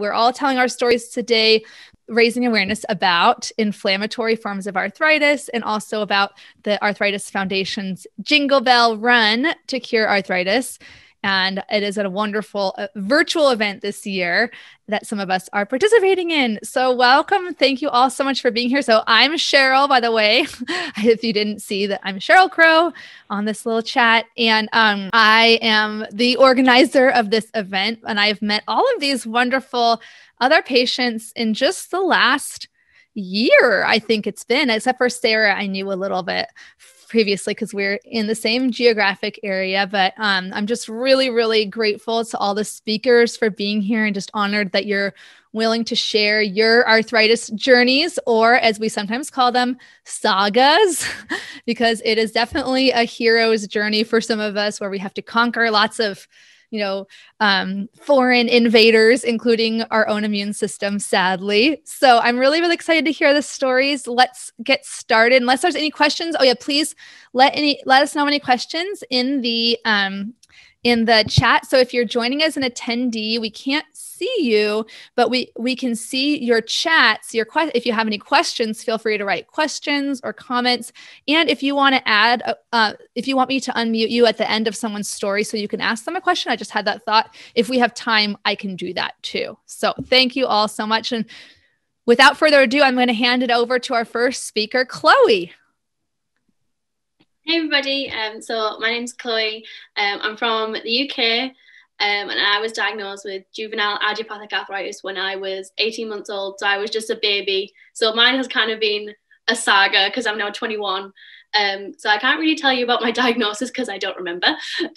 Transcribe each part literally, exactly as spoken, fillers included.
we're all telling our stories today, raising awareness about inflammatory forms of arthritis and also about the Arthritis Foundation's Jingle Bell Run to Cure Arthritis. And it is a wonderful uh, virtual event this year that some of us are participating in. So welcome. Thank you all so much for being here. So I'm Cheryl, by the way, if you didn't see that I'm Cheryl Crow on this little chat. And um, I am the organizer of this event. And I've met all of these wonderful other patients in just the last year, I think it's been, except for Sarah, I knew a little bit previously because we're in the same geographic area, but um, I'm just really, really grateful to all the speakers for being here and just honored that you're willing to share your arthritis journeys, or as we sometimes call them, sagas, because it is definitely a hero's journey for some of us where we have to conquer lots of you know, um, foreign invaders, including our own immune system, sadly. So I'm really, really excited to hear the stories. Let's get started. Unless there's any questions. Oh yeah, please let any, let us know any questions in the, um, in the chat. So if you're joining as an attendee, we can't see you, but we, we can see your chats, your que- if you have any questions, feel free to write questions or comments. And if you want to add, uh, if you want me to unmute you at the end of someone's story so you can ask them a question, I just had that thought. If we have time, I can do that too. So thank you all so much. And without further ado, I'm going to hand it over to our first speaker, Chloe. Hey everybody, um, so my name's Chloe, um, I'm from the U K um, and I was diagnosed with juvenile idiopathic arthritis when I was eighteen months old, so I was just a baby. So mine has kind of been a saga because I'm now twenty-one, um, so I can't really tell you about my diagnosis because I don't remember,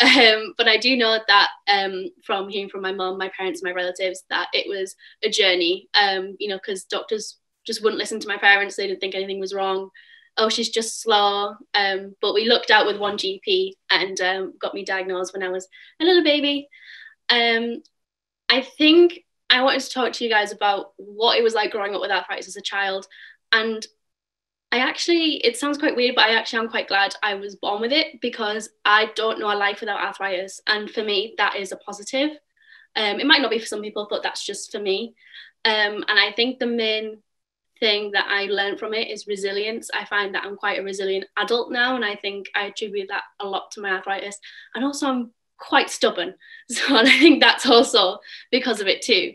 um, but I do know that um, from hearing from my mum, my parents, my relatives, that it was a journey, um, you know, because doctors just wouldn't listen to my parents, they didn't think anything was wrong. Oh, she's just slow. Um, but we looked out with one G P and um, got me diagnosed when I was a little baby. Um, I think I wanted to talk to you guys about what it was like growing up with arthritis as a child. And I actually, it sounds quite weird, but I actually am quite glad I was born with it because I don't know a life without arthritis. And for me, that is a positive. Um, it might not be for some people, but that's just for me. Um, and I think the main thing that I learned from it is resilience. I find that I'm quite a resilient adult now, and I think I attribute that a lot to my arthritis. And also I'm quite stubborn, so I think that's also because of it too.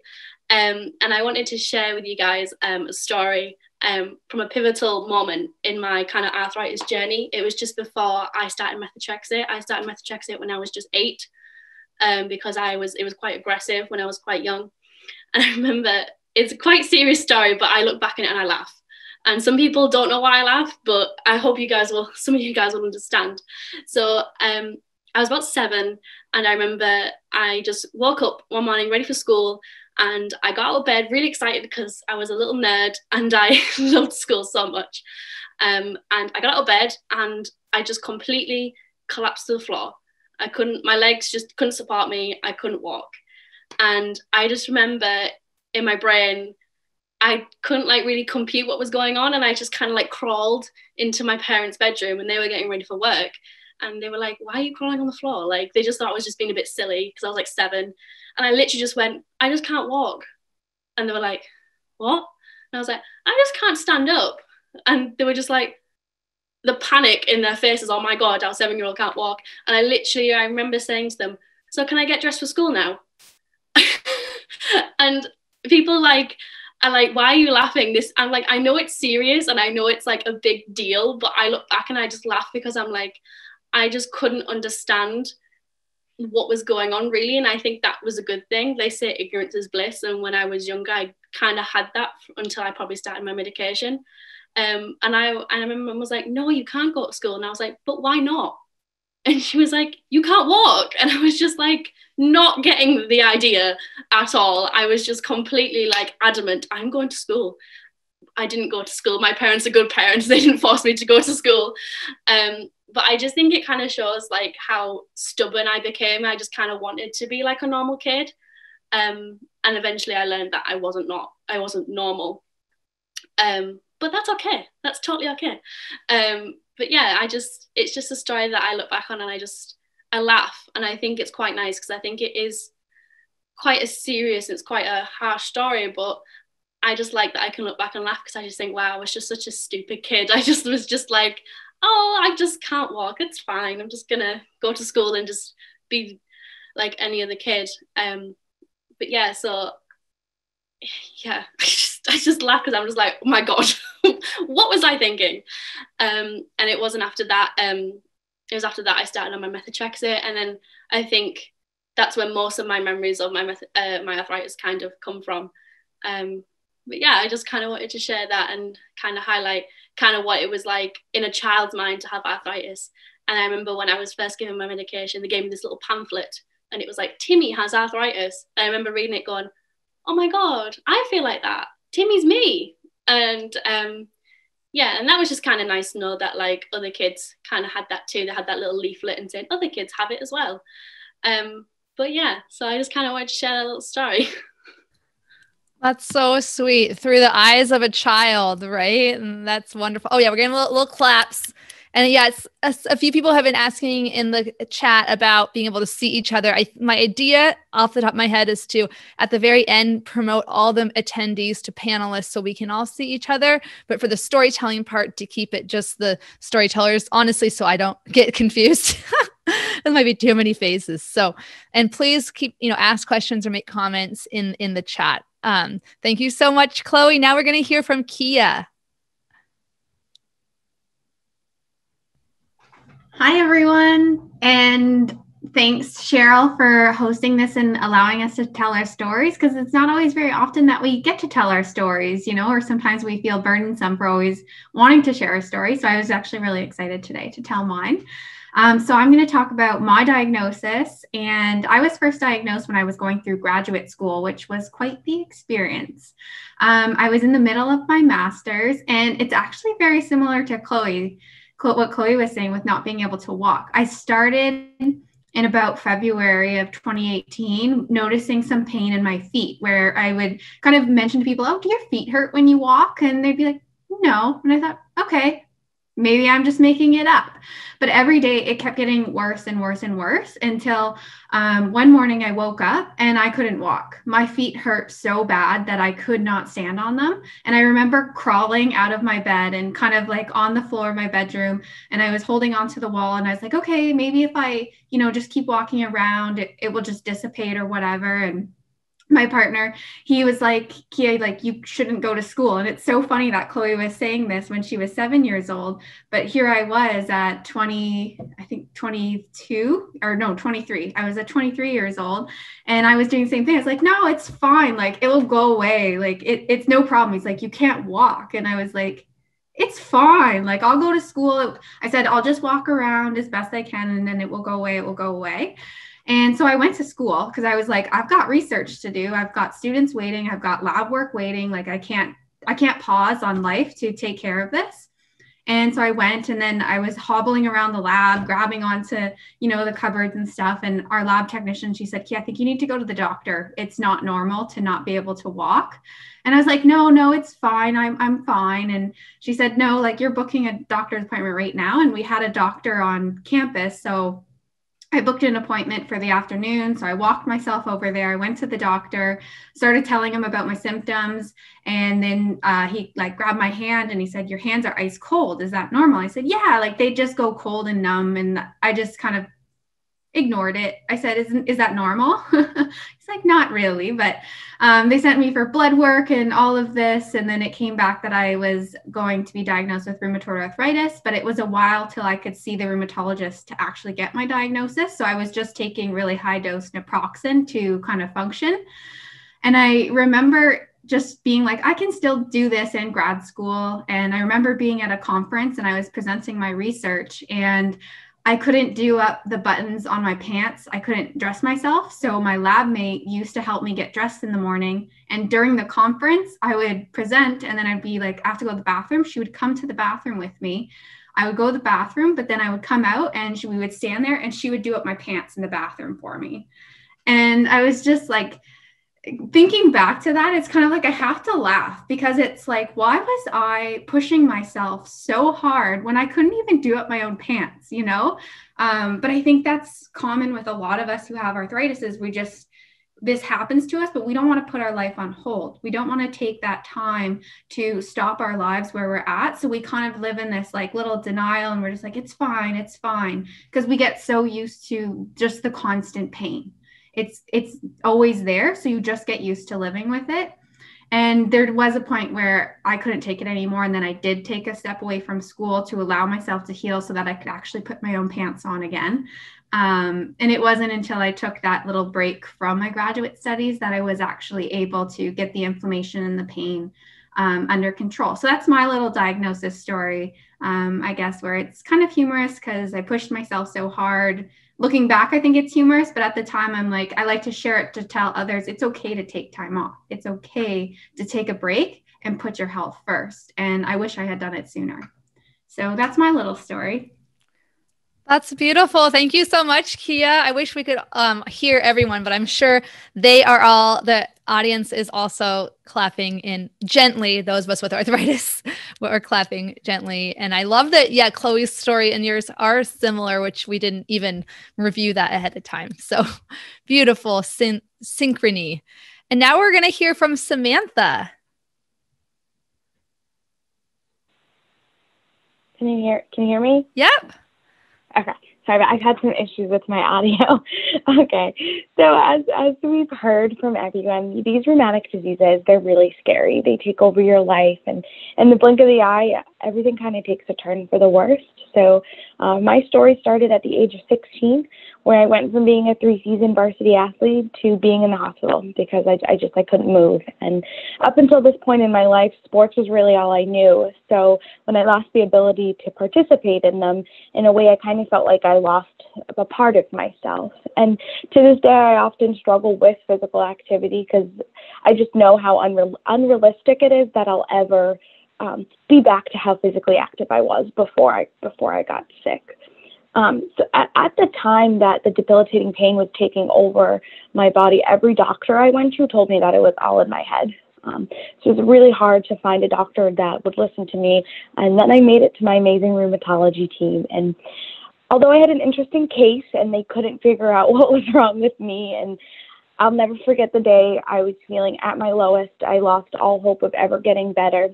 Um, and I wanted to share with you guys um, a story um, from a pivotal moment in my kind of arthritis journey. It was just before I started methotrexate. I started methotrexate when I was just eight um, because I was it was quite aggressive when I was quite young. And I remember it's a quite serious story, but I look back at it and I laugh. And some people don't know why I laugh, but I hope you guys will, some of you guys will understand. So um, I was about seven, and I remember I just woke up one morning ready for school, and I got out of bed really excited because I was a little nerd and I loved school so much. Um, and I got out of bed and I just completely collapsed to the floor. I couldn't, my legs just couldn't support me. I couldn't walk. And I just remember in my brain, I couldn't like really compute what was going on, and I just kind of like crawled into my parents' bedroom, and they were getting ready for work, and they were like, "Why are you crawling on the floor?" Like they just thought I was just being a bit silly because I was like seven, and I literally just went, "I just can't walk," and they were like, "What?" And I was like, "I just can't stand up," and they were just like, the panic in their faces, "Oh my god, our seven-year-old can't walk," and I literally, I remember saying to them, "So can I get dressed for school now?" And people like are like, "Why are you laughing?" This I'm like, I know it's serious and I know it's like a big deal, but I look back and I just laugh because I'm like, I just couldn't understand what was going on really. And I think that was a good thing. They say ignorance is bliss, and when I was younger I kind of had that until I probably started my medication. Um, and I and I remember mum was like, "No, you can't go to school," and I was like, "But why not?" And she was like, "You can't walk." And I was just like, not getting the idea at all. I was just completely like adamant, "I'm going to school." I didn't go to school. My parents are good parents. They didn't force me to go to school. Um, but I just think it kind of shows like how stubborn I became. I just kind of wanted to be like a normal kid. Um, and eventually I learned that I wasn't not, I wasn't normal. Um, but that's okay. That's totally okay. Um, But yeah, I just, it's just a story that I look back on and I just, I laugh. And I think it's quite nice because I think it is quite a serious, it's quite a harsh story, but I just like that I can look back and laugh, because I just think, wow, I was just such a stupid kid. I just was just like, oh, I just can't walk, it's fine, I'm just gonna go to school and just be like any other kid. Um, but yeah, so yeah, I just, I just laugh because I'm just like, oh my God, what was I thinking? Um, and it wasn't after that, um, it was after that I started on my methotrexate, and then I think that's where most of my memories of my meth- uh, my arthritis kind of come from. Um, but yeah, I just kind of wanted to share that and kind of highlight kind of what it was like in a child's mind to have arthritis. And I remember when I was first given my medication, they gave me this little pamphlet and it was like, Timmy has arthritis. And I remember reading it going, oh my God, I feel like that. Timmy's me. And um, yeah, and that was just kind of nice to know that like other kids kind of had that too. They had that little leaflet and saying other kids have it as well. Um, but yeah, so I just kind of wanted to share that little story. That's so sweet. Through the eyes of a child, right? And that's wonderful. Oh yeah, we're getting little, little claps. And yes, a, a few people have been asking in the chat about being able to see each other. I, my idea off the top of my head is to, at the very end, promote all the attendees to panelists so we can all see each other. But for the storytelling part, to keep it just the storytellers, honestly, so I don't get confused. There might be too many faces. So, and please keep, you know, ask questions or make comments in, in the chat. Um, thank you so much, Chloe. Now we're going to hear from Kia. Hi, everyone. And thanks, Cheryl, for hosting this and allowing us to tell our stories, because it's not always very often that we get to tell our stories, you know, or sometimes we feel burdensome for always wanting to share our story. So I was actually really excited today to tell mine. Um, so I'm going to talk about my diagnosis. And I was first diagnosed when I was going through graduate school, which was quite the experience. Um, I was in the middle of my master's, and it's actually very similar to Chloe. What Chloe was saying with not being able to walk. I started in about February of twenty eighteen, noticing some pain in my feet, where I would kind of mention to people, oh, do your feet hurt when you walk? And they'd be like, no. And I thought, okay, maybe I'm just making it up. But every day it kept getting worse and worse and worse until um, one morning I woke up and I couldn't walk. My feet hurt so bad that I could not stand on them. And I remember crawling out of my bed and kind of like on the floor of my bedroom, and I was holding onto the wall, and I was like, okay, maybe if I, you know, just keep walking around, it, it will just dissipate or whatever. And my partner, he was like, Kia, like, you shouldn't go to school. And it's so funny that Chloe was saying this when she was seven years old, but here I was at twenty, I think twenty-two or no, twenty-three. I was at twenty-three years old, and I was doing the same thing. I was like, no, it's fine. Like, it will go away. Like, it, it's no problem. He's like, you can't walk. And I was like, it's fine. Like, I'll go to school. I said, I'll just walk around as best I can, and then it will go away. It will go away. And so I went to school because I was like, I've got research to do. I've got students waiting. I've got lab work waiting. Like, I can't, I can't pause on life to take care of this. And so I went, and then I was hobbling around the lab, grabbing onto, you know, the cupboards and stuff. And our lab technician, she said, Kia, I think you need to go to the doctor. It's not normal to not be able to walk. And I was like, no, no, it's fine. I'm, I'm fine. And she said, no, like, you're booking a doctor's appointment right now. And we had a doctor on campus. So I booked an appointment for the afternoon. So I walked myself over there. I went to the doctor, started telling him about my symptoms. And then uh, he like grabbed my hand and he said, your hands are ice cold. Is that normal? I said, yeah, like they just go cold and numb. And I just kind of ignored it. I said, isn't, is that normal? He's like, not really. But um, they sent me for blood work and all of this. And then it came back that I was going to be diagnosed with rheumatoid arthritis, but it was a while till I could see the rheumatologist to actually get my diagnosis. So I was just taking really high dose naproxen to kind of function. And I remember just being like, I can still do this in grad school. And I remember being at a conference and I was presenting my research, and I couldn't do up the buttons on my pants. I couldn't dress myself. So my lab mate used to help me get dressed in the morning. And during the conference, I would present, and then I'd be like, I have to go to the bathroom. She would come to the bathroom with me. I would go to the bathroom, but then I would come out, and she, we would stand there, and she would do up my pants in the bathroom for me. And I was just like, thinking back to that, it's kind of like I have to laugh, because it's like, why was I pushing myself so hard when I couldn't even do up my own pants, you know? Um, but I think that's common with a lot of us who have arthritis, is we just, this happens to us, but we don't want to put our life on hold. We don't want to take that time to stop our lives where we're at. So we kind of live in this like little denial, and we're just like, it's fine, it's fine. Because we get so used to just the constant pain. It's, it's always there. So you just get used to living with it. And there was a point where I couldn't take it anymore. And then I did take a step away from school to allow myself to heal so that I could actually put my own pants on again. Um, and it wasn't until I took that little break from my graduate studies that I was actually able to get the inflammation and the pain um, under control. So that's my little diagnosis story, um, I guess, where it's kind of humorous because I pushed myself so hard. Looking back, I think it's humorous, but at the time I'm like, I like to share it to tell others it's okay to take time off. It's okay to take a break and put your health first. And I wish I had done it sooner. So that's my little story. That's beautiful. Thank you so much, Kia. I wish we could um, hear everyone, but I'm sure they are all, the audience is also clapping in gently. Those of us with arthritis are clapping gently. And I love that, yeah, Chloe's story and yours are similar, which we didn't even review that ahead of time. So beautiful syn- synchrony. And now we're going to hear from Sammantha. Can you hear, can you hear me? Yep. Okay, sorry, but I've had some issues with my audio. Okay, so as, as we've heard from everyone, these rheumatic diseases, they're really scary. They take over your life, and in the blink of the eye, everything kind of takes a turn for the worst. So uh, my story started at the age of sixteen, where I went from being a three-season varsity athlete to being in the hospital because I, I just I couldn't move. And up until this point in my life, sports was really all I knew. So when I lost the ability to participate in them, in a way I kind of felt like I lost a part of myself. And to this day, I often struggle with physical activity because I just know how unre- unrealistic it is that I'll ever Um, be back to how physically active I was before I before I got sick. Um, so at, at the time that the debilitating pain was taking over my body, every doctor I went to told me that it was all in my head. Um, so it was really hard to find a doctor that would listen to me. And then I made it to my amazing rheumatology team. And although I had an interesting case and they couldn't figure out what was wrong with me, and I'll never forget the day I was feeling at my lowest. I lost all hope of ever getting better.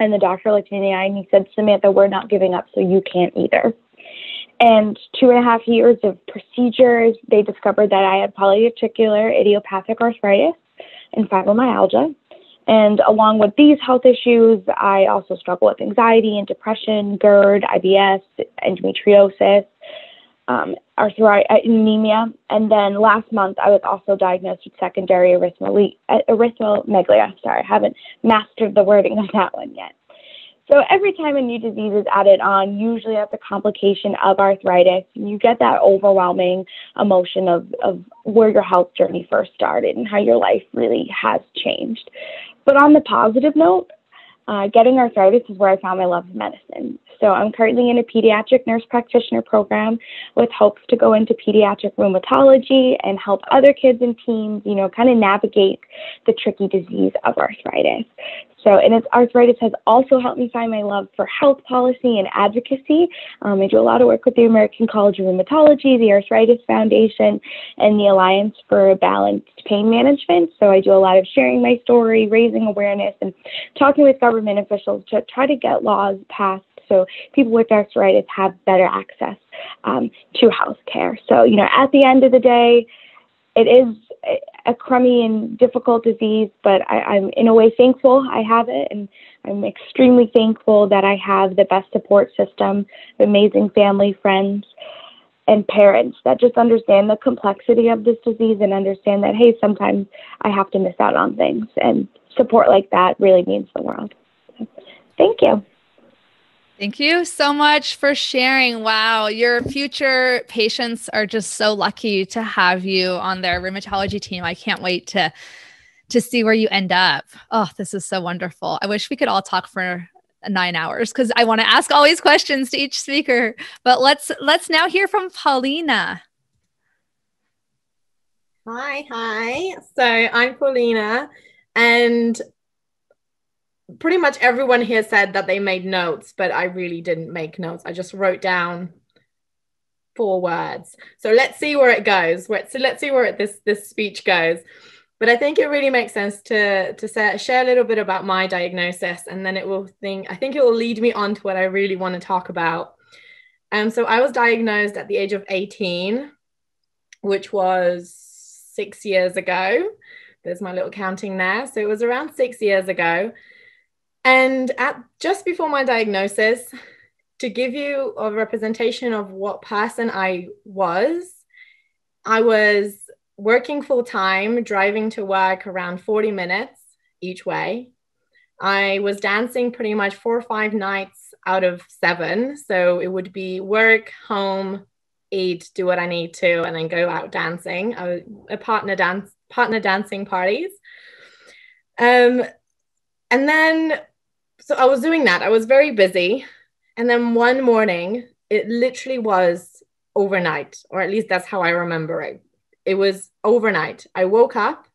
And the doctor looked me in the eye and he said, "Sammantha, we're not giving up, so you can't either." And two and a half years of procedures, they discovered that I had polyarticular idiopathic arthritis and fibromyalgia. And along with these health issues, I also struggle with anxiety and depression, GERD, I B S, endometriosis, um, arthritis, anemia. And then last month, I was also diagnosed with secondary erythromelia. erythromelia. Sorry, I haven't mastered the wording of that one yet. So every time a new disease is added on, usually that's a complication of arthritis, you get that overwhelming emotion of, of where your health journey first started and how your life really has changed. But on the positive note, Uh, getting arthritis is where I found my love of medicine. So I'm currently in a pediatric nurse practitioner program with hopes to go into pediatric rheumatology and help other kids and teens, you know, kind of navigate the tricky disease of arthritis. So, and it's arthritis has also helped me find my love for health policy and advocacy. Um, I do a lot of work with the American College of Rheumatology, the Arthritis Foundation, and the Alliance for Balanced Pain Management. So I do a lot of sharing my story, raising awareness, and talking with government officials to try to get laws passed so people with arthritis have better access um, to health care. So, you know, at the end of the day, it is a crummy and difficult disease, but I, I'm in a way thankful I have it. And I'm extremely thankful that I have the best support system, amazing family, friends, and parents that just understand the complexity of this disease and understand that, hey, sometimes I have to miss out on things. And support like that really means the world. So, thank you. Thank you so much for sharing. Wow, your future patients are just so lucky to have you on their rheumatology team. I can't wait to, to see where you end up. Oh, this is so wonderful. I wish we could all talk for nine hours because I want to ask all these questions to each speaker. But let's let's now hear from Paulina. Hi, hi. So I'm Paulina, and pretty much everyone here said that they made notes, but I really didn't make notes. I just wrote down four words. So let's see where it goes. So let's see where it, this this speech goes. But I think it really makes sense to to say, share a little bit about my diagnosis, and then it will think, I think it will lead me on to what I really want to talk about. Um, so I was diagnosed at the age of eighteen, which was six years ago. There's my little counting there. So it was around six years ago. And at just before my diagnosis, to give you a representation of what person I was, I was working full time, driving to work around forty minutes each way. I was dancing pretty much four or five nights out of seven. So it would be work, home, eat, do what I need to, and then go out dancing. I was a partner dance, partner dancing parties. Um, and then, so I was doing that. I was very busy. And then one morning, it literally was overnight, or at least that's how I remember it. It was overnight. I woke up,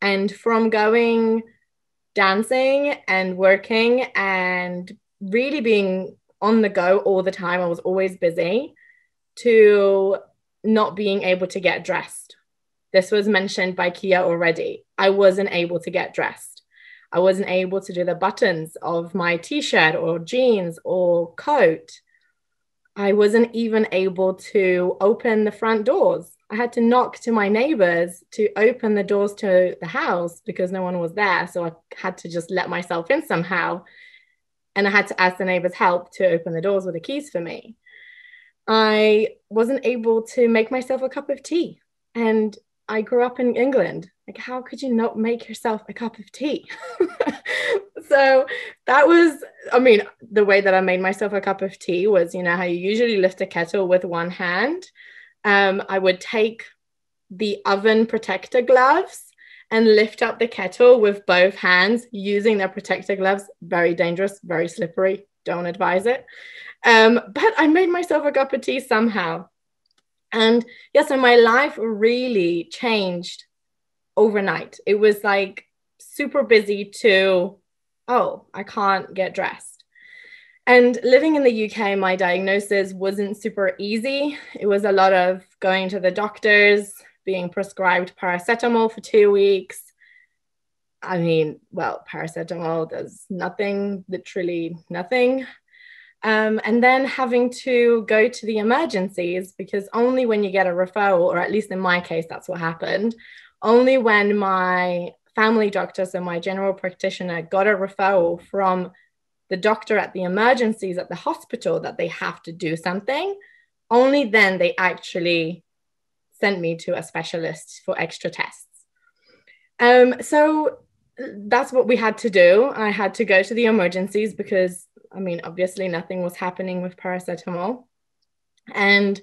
and from going dancing and working and really being on the go all the time, I was always busy, to not being able to get dressed. This was mentioned by Kia already. I wasn't able to get dressed. I wasn't able to do the buttons of my t-shirt or jeans or coat. I wasn't even able to open the front doors. I had to knock to my neighbors to open the doors to the house because no one was there. So I had to just let myself in somehow. And I had to ask the neighbors help to open the doors with the keys for me. I wasn't able to make myself a cup of tea. And I grew up in England. Like, how could you not make yourself a cup of tea? So that was, I mean, the way that I made myself a cup of tea was, you know, how you usually lift a kettle with one hand. Um, I would take the oven protector gloves and lift up the kettle with both hands using their protector gloves. Very dangerous, very slippery. Don't advise it. Um, but I made myself a cup of tea somehow. And yeah, so my life really changed overnight. It was like super busy to, oh, I can't get dressed. And living in the U K, my diagnosis wasn't super easy. It was a lot of going to the doctors, being prescribed paracetamol for two weeks. I mean, well, paracetamol does nothing, literally nothing. Um, and then having to go to the emergencies, because only when you get a referral, or at least in my case, that's what happened. Only when my family doctor, so my general practitioner, got a referral from the doctor at the emergencies at the hospital that they have to do something, only then they actually sent me to a specialist for extra tests. Um, so that's what we had to do. I had to go to the emergencies because, I mean, obviously nothing was happening with paracetamol. And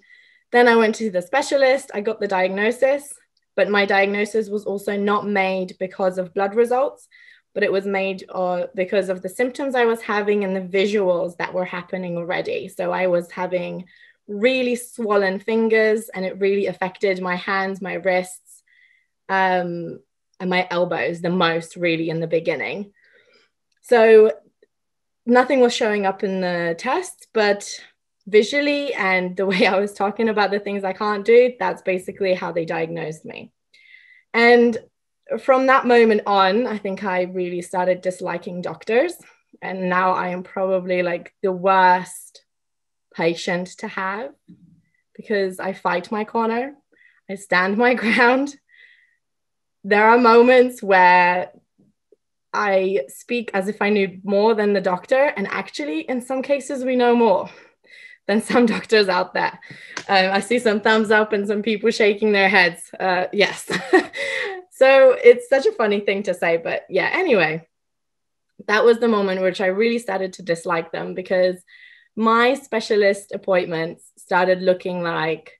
then I went to the specialist, I got the diagnosis, but my diagnosis was also not made because of blood results, but it was made uh, because of the symptoms I was having and the visuals that were happening already. So I was having really swollen fingers, and it really affected my hands, my wrists, um, and my elbows the most, really, in the beginning. So nothing was showing up in the tests, but visually and the way I was talking about the things I can't do, that's basically how they diagnosed me. And from that moment on, I think I really started disliking doctors. And now I am probably like the worst patient to have, because I fight my corner, I stand my ground. There are moments where I speak as if I knew more than the doctor. And actually, in some cases, we know more than some doctors out there. Um, I see some thumbs up and some people shaking their heads. Uh, yes. So it's such a funny thing to say, but yeah, anyway, that was the moment which I really started to dislike them, because my specialist appointments started looking like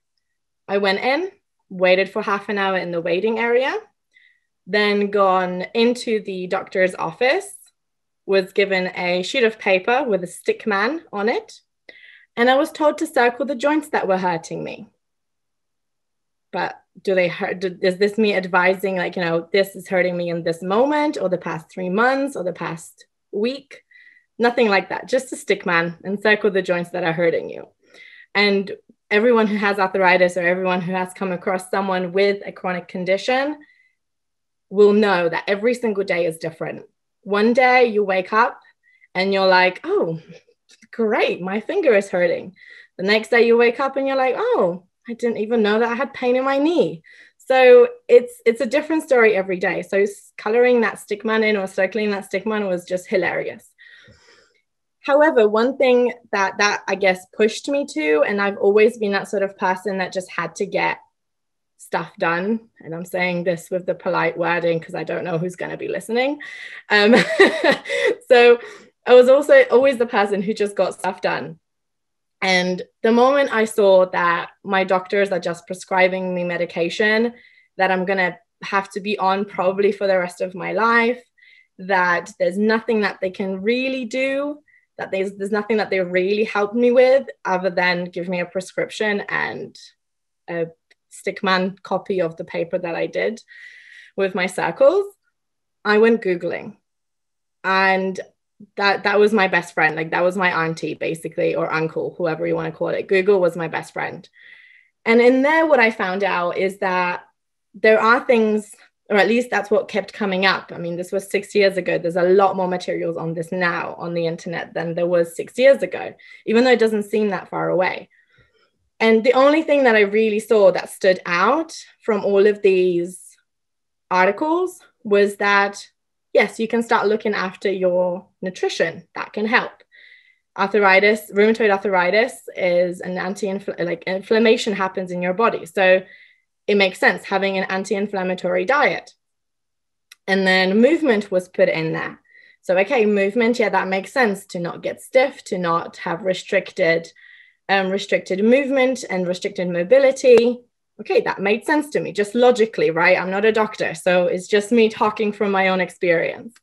I went in, waited for half an hour in the waiting area, then gone into the doctor's office, was given a sheet of paper with a stick man on it, and I was told to circle the joints that were hurting me. But do they hurt? Do, is this me advising, like, you know, this is hurting me in this moment, or the past three months, or the past week? Nothing like that. Just a stick man and circle the joints that are hurting you. And everyone who has arthritis or everyone who has come across someone with a chronic condition will know that every single day is different. One day you wake up and you're like, oh, great, my finger is hurting. The next day you wake up and you're like, oh, I didn't even know that I had pain in my knee. So it's it's a different story every day. So coloring that stigma in or circling that stigma was just hilarious. However, one thing that that I guess pushed me to, and I've always been that sort of person that just had to get stuff done. And I'm saying this with the polite wording because I don't know who's going to be listening. Um, so I was also always the person who just got stuff done. And the moment I saw that my doctors are just prescribing me medication that I'm going to have to be on probably for the rest of my life, that there's nothing that they can really do, that there's, there's nothing that they really helped me with other than give me a prescription and a stickman copy of the paper that I did with my circles, I went Googling. And that that was my best friend. Like that was my auntie basically, or uncle, whoever you want to call it. Google was my best friend. And in there, what I found out is that there are things, or at least that's what kept coming up. I mean, this was six years ago. There's a lot more materials on this now on the internet than there was six years ago, even though it doesn't seem that far away. And the only thing that I really saw that stood out from all of these articles was that yes, you can start looking after your nutrition. That can help. Arthritis, rheumatoid arthritis is an anti-infl- like inflammation happens in your body. So it makes sense having an anti-inflammatory diet. And then movement was put in there. So, okay, movement, yeah, that makes sense to not get stiff, to not have restricted, um, restricted movement and restricted mobility. Okay, that made sense to me, just logically, right? I'm not a doctor, so it's just me talking from my own experience.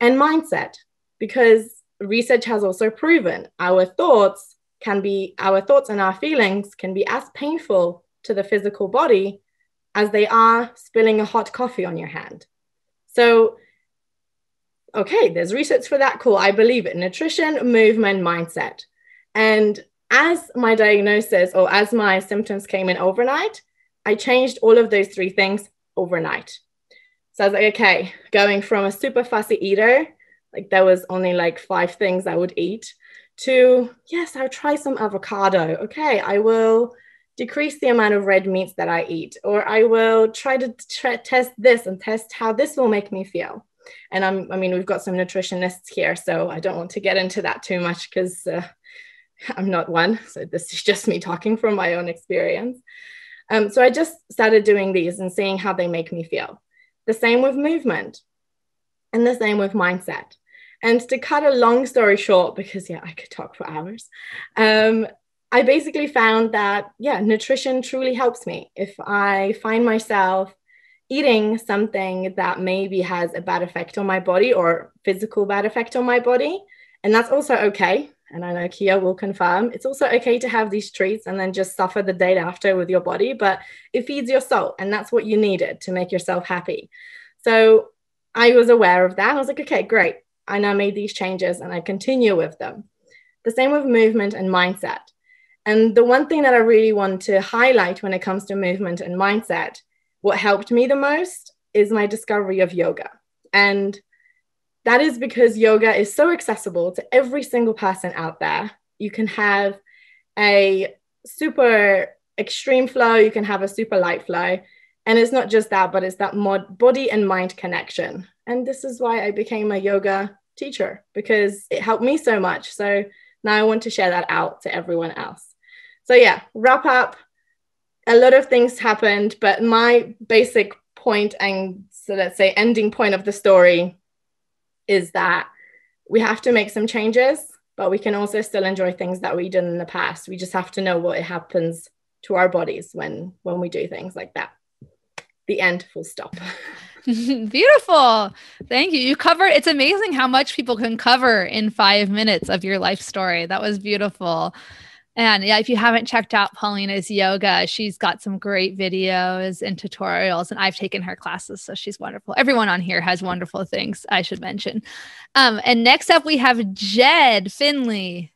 And mindset, because research has also proven our thoughts can be, our thoughts and our feelings can be as painful to the physical body as they are spilling a hot coffee on your hand. So, okay, there's research for that, cool, I believe it. Nutrition, movement, mindset. And as my diagnosis or as my symptoms came in overnight, I changed all of those three things overnight. So I was like, okay, going from a super fussy eater, like there was only like five things I would eat, to yes, I'll try some avocado. Okay, I will decrease the amount of red meats that I eat, or I will try to t- test this and test how this will make me feel. And I'm, I mean, we've got some nutritionists here, so I don't want to get into that too much because uh, I'm not one, so this is just me talking from my own experience. Um, so I just started doing these and seeing how they make me feel. The same with movement and the same with mindset. And to cut a long story short, because yeah, I could talk for hours, um, I basically found that, yeah, nutrition truly helps me. If I find myself eating something that maybe has a bad effect on my body or physical bad effect on my body, and that's also okay. And I know Kia will confirm, it's also okay to have these treats and then just suffer the day after with your body, but it feeds your soul. And that's what you needed to make yourself happy. So I was aware of that. I was like, okay, great. I now made these changes and I continue with them. The same with movement and mindset. And the one thing that I really want to highlight when it comes to movement and mindset, what helped me the most is my discovery of yoga. And that is because yoga is so accessible to every single person out there. You can have a super extreme flow, you can have a super light flow. And it's not just that, but it's that mod body and mind connection. And this is why I became a yoga teacher, because it helped me so much. So now I want to share that out to everyone else. So yeah, wrap up. A lot of things happened, but my basic point and so let's say ending point of the story is that we have to make some changes, but we can also still enjoy things that we did in the past. We just have to know what happens to our bodies when, when we do things like that. The end, full stop. Beautiful. Thank you. You covered, it's amazing how much people can cover in five minutes of your life story. That was beautiful. And yeah, if you haven't checked out Paulina's yoga, she's got some great videos and tutorials, and I've taken her classes, so she's wonderful. Everyone on here has wonderful things, I should mention. Um, and next up, we have Jed Finley.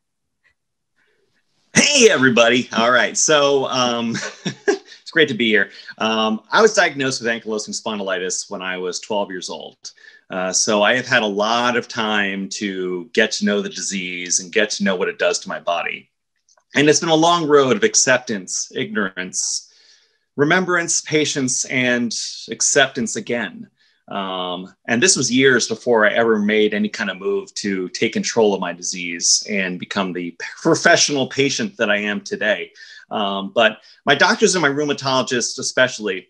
Hey, everybody. All right. So um, it's great to be here. Um, I was diagnosed with ankylosing spondylitis when I was twelve years old. Uh, so I have had a lot of time to get to know the disease and get to know what it does to my body. And it's been a long road of acceptance, ignorance, remembrance, patience, and acceptance again. Um, and this was years before I ever made any kind of move to take control of my disease and become the professional patient that I am today. Um, but my doctors and my rheumatologists especially,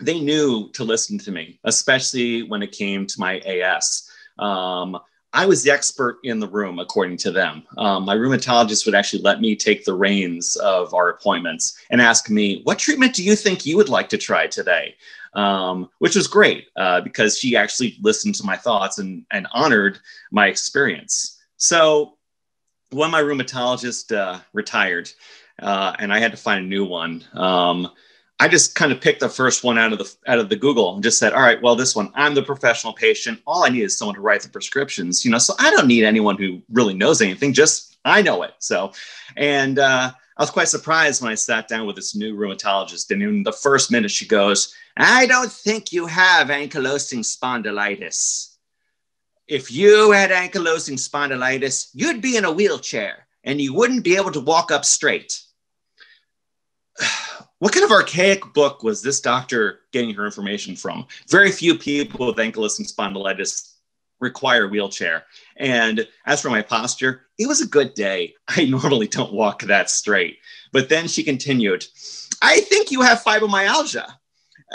they knew to listen to me, especially when it came to my A S. Um, I was the expert in the room, according to them. Um, my rheumatologist would actually let me take the reins of our appointments and ask me, what treatment do you think you would like to try today? Um, which was great uh, because she actually listened to my thoughts and, and honored my experience. So when my rheumatologist uh, retired uh, and I had to find a new one, um, I just kind of picked the first one out of the out of the Google and just said, all right, well, this one, I'm the professional patient. All I need is someone to write the prescriptions, you know, so I don't need anyone who really knows anything, just I know it. So, and uh, I was quite surprised when I sat down with this new rheumatologist, and in the first minute she goes, I don't think you have ankylosing spondylitis. If you had ankylosing spondylitis, you'd be in a wheelchair and you wouldn't be able to walk up straight. What kind of archaic book was this doctor getting her information from? Very few people with ankylosing spondylitis require a wheelchair. And as for my posture, it was a good day. I normally don't walk that straight. But then she continued, I think you have fibromyalgia.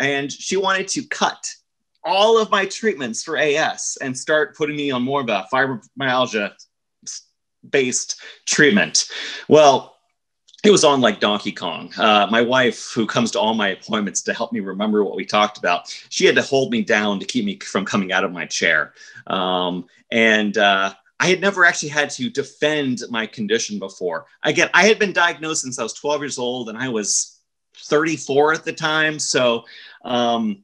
And she wanted to cut all of my treatments for A S and start putting me on more of a fibromyalgia-based treatment. Well, it was on like Donkey Kong. Uh, my wife, who comes to all my appointments to help me remember what we talked about, she had to hold me down to keep me from coming out of my chair. Um, and uh, I had never actually had to defend my condition before. Again, I had been diagnosed since I was twelve years old, and I was thirty-four at the time. So, um,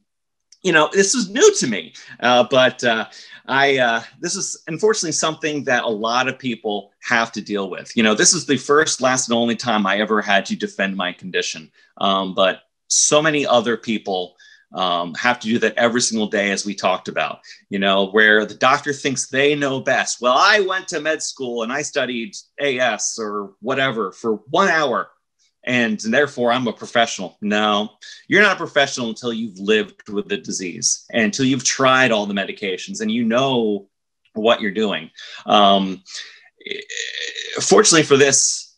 you know, this was new to me. Uh, but uh, I uh, this is unfortunately something that a lot of people have to deal with. You know, this is the first, last, and only time I ever had to defend my condition. Um, but so many other people um, have to do that every single day, as we talked about, you know, where the doctor thinks they know best. Well, I went to med school and I studied A S or whatever for one hour, and therefore I'm a professional. No, you're not a professional until you've lived with the disease and until you've tried all the medications and you know what you're doing. Um, fortunately for this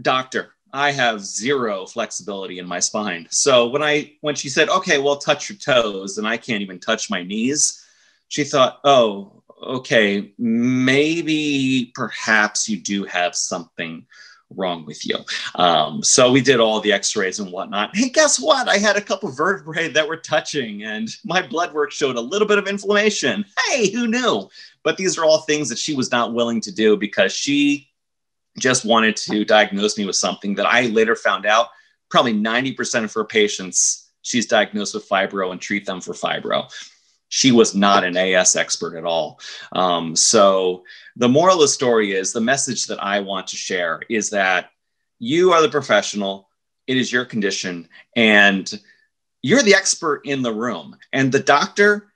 doctor, I have zero flexibility in my spine. So when I, when she said, okay, well, touch your toes, and I can't even touch my knees, she thought, oh, okay, maybe perhaps you do have something wrong with you. Um, so we did all the x-rays and whatnot. Hey, guess what? I had a couple of vertebrae that were touching, and my blood work showed a little bit of inflammation. Hey, who knew? But these are all things that she was not willing to do because she just wanted to diagnose me with something that I later found out probably ninety percent of her patients, she's diagnosed with fibro and treat them for fibro. She was not an A S expert at all. Um, so the moral of the story is, the message that I want to share is that you are the professional, it is your condition, and you're the expert in the room. And the doctor,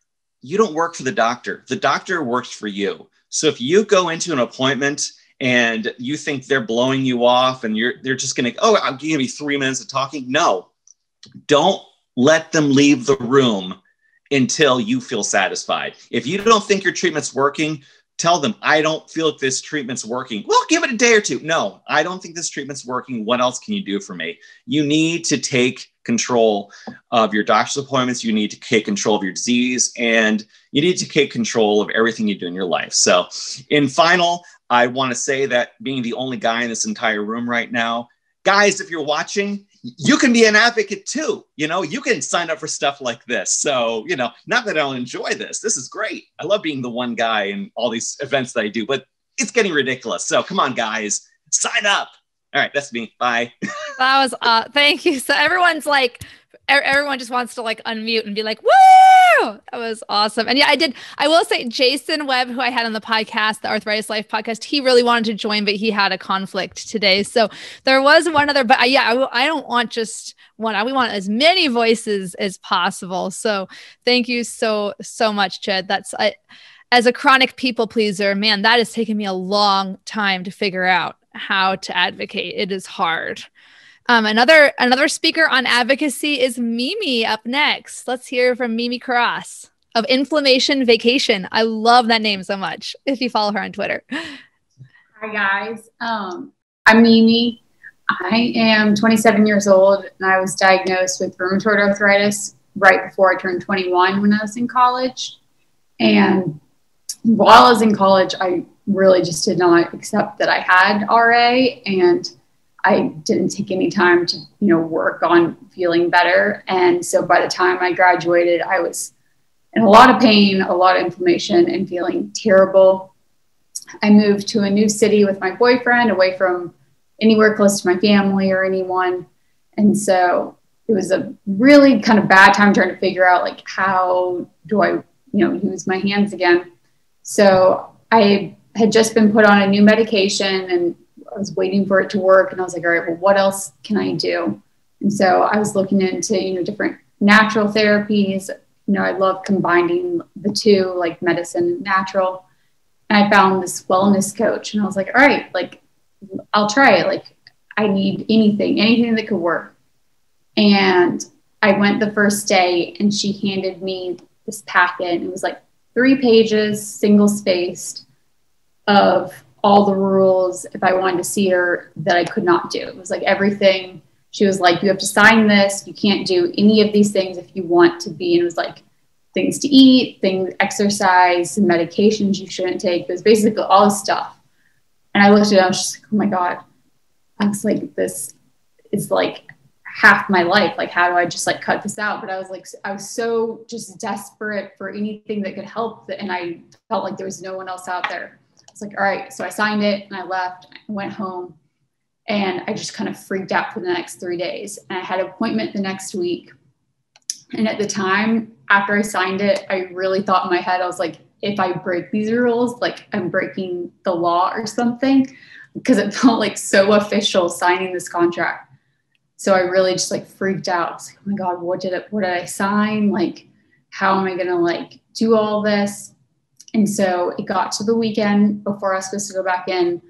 you don't work for the doctor. The doctor works for you. So if you go into an appointment and you think they're blowing you off and you're they're just gonna, oh, I'll give you three minutes of talking. No, don't let them leave the room until you feel satisfied. If you don't think your treatment's working, tell them, I don't feel like this treatment's working. Well, give it a day or two. No, I don't think this treatment's working. What else can you do for me? You need to take control of your doctor's appointments. You need to take control of your disease, and you need to take control of everything you do in your life. So in final, I want to say that being the only guy in this entire room right now, guys, if you're watching, you can be an advocate too. You know, you can sign up for stuff like this. So, you know, not that I don't enjoy this. This is great. I love being the one guy in all these events that I do, but it's getting ridiculous. So come on, guys, sign up. All right. That's me. Bye. That was, uh, thank you. So everyone's like, everyone just wants to like unmute and be like, woo! you. That was awesome. And yeah, I did. I will say Jason Webb, who I had on the podcast, the Arthritis Life podcast, he really wanted to join, but he had a conflict today. So there was one other, but I, yeah, I, I don't want just one. I, we want as many voices as possible. So thank you so, so much, Jed. That's, I, as a chronic people pleaser, man, that has taken me a long time to figure out how to advocate. It is hard. Um, another another speaker on advocacy is Mimi up next. Let's hear from Mimi Cross of Inflammation Vacation. I love that name so much if you follow her on Twitter. Hi, guys. Um, I'm Mimi. I am twenty-seven years old, and I was diagnosed with rheumatoid arthritis right before I turned twenty-one when I was in college. And while I was in college, I really just did not accept that I had R A, and I didn't take any time to, you know, work on feeling better. And so by the time I graduated, I was in a lot of pain, a lot of inflammation, and feeling terrible. I moved to a new city with my boyfriend, away from anywhere close to my family or anyone. And so it was a really kind of bad time trying to figure out, like, how do I, you know, use my hands again? So I had just been put on a new medication, and I was waiting for it to work, and I was like, all right, well, what else can I do? And so I was looking into, you know, different natural therapies. You know, I love combining the two, like medicine and natural. And I found this wellness coach, and I was like, all right, like, I'll try it. Like, I need anything, anything that could work. And I went the first day, and she handed me this packet. It was like three pages, single spaced, of all the rules if I wanted to see her that I could not do. It was like everything. She was like, you have to sign this. You can't do any of these things if you want to be. And it was like things to eat, things, exercise, medications you shouldn't take. It was basically all this stuff. And I looked at it, I was just like, oh my God. I was like, this is like half my life. Like, how do I just like cut this out? But I was like, I was so just desperate for anything that could help. And I felt like there was no one else out there. It's like, all right, so I signed it and I left, I went home, and I just kind of freaked out for the next three days. And I had an appointment the next week. And at the time, after I signed it, I really thought in my head, I was like, if I break these rules, like I'm breaking the law or something, because it felt like so official signing this contract. So I really just like freaked out. I was like, oh my God, what did it, what did I sign? Like, how am I going to like do all this? And so it got to the weekend before I was supposed to go back in,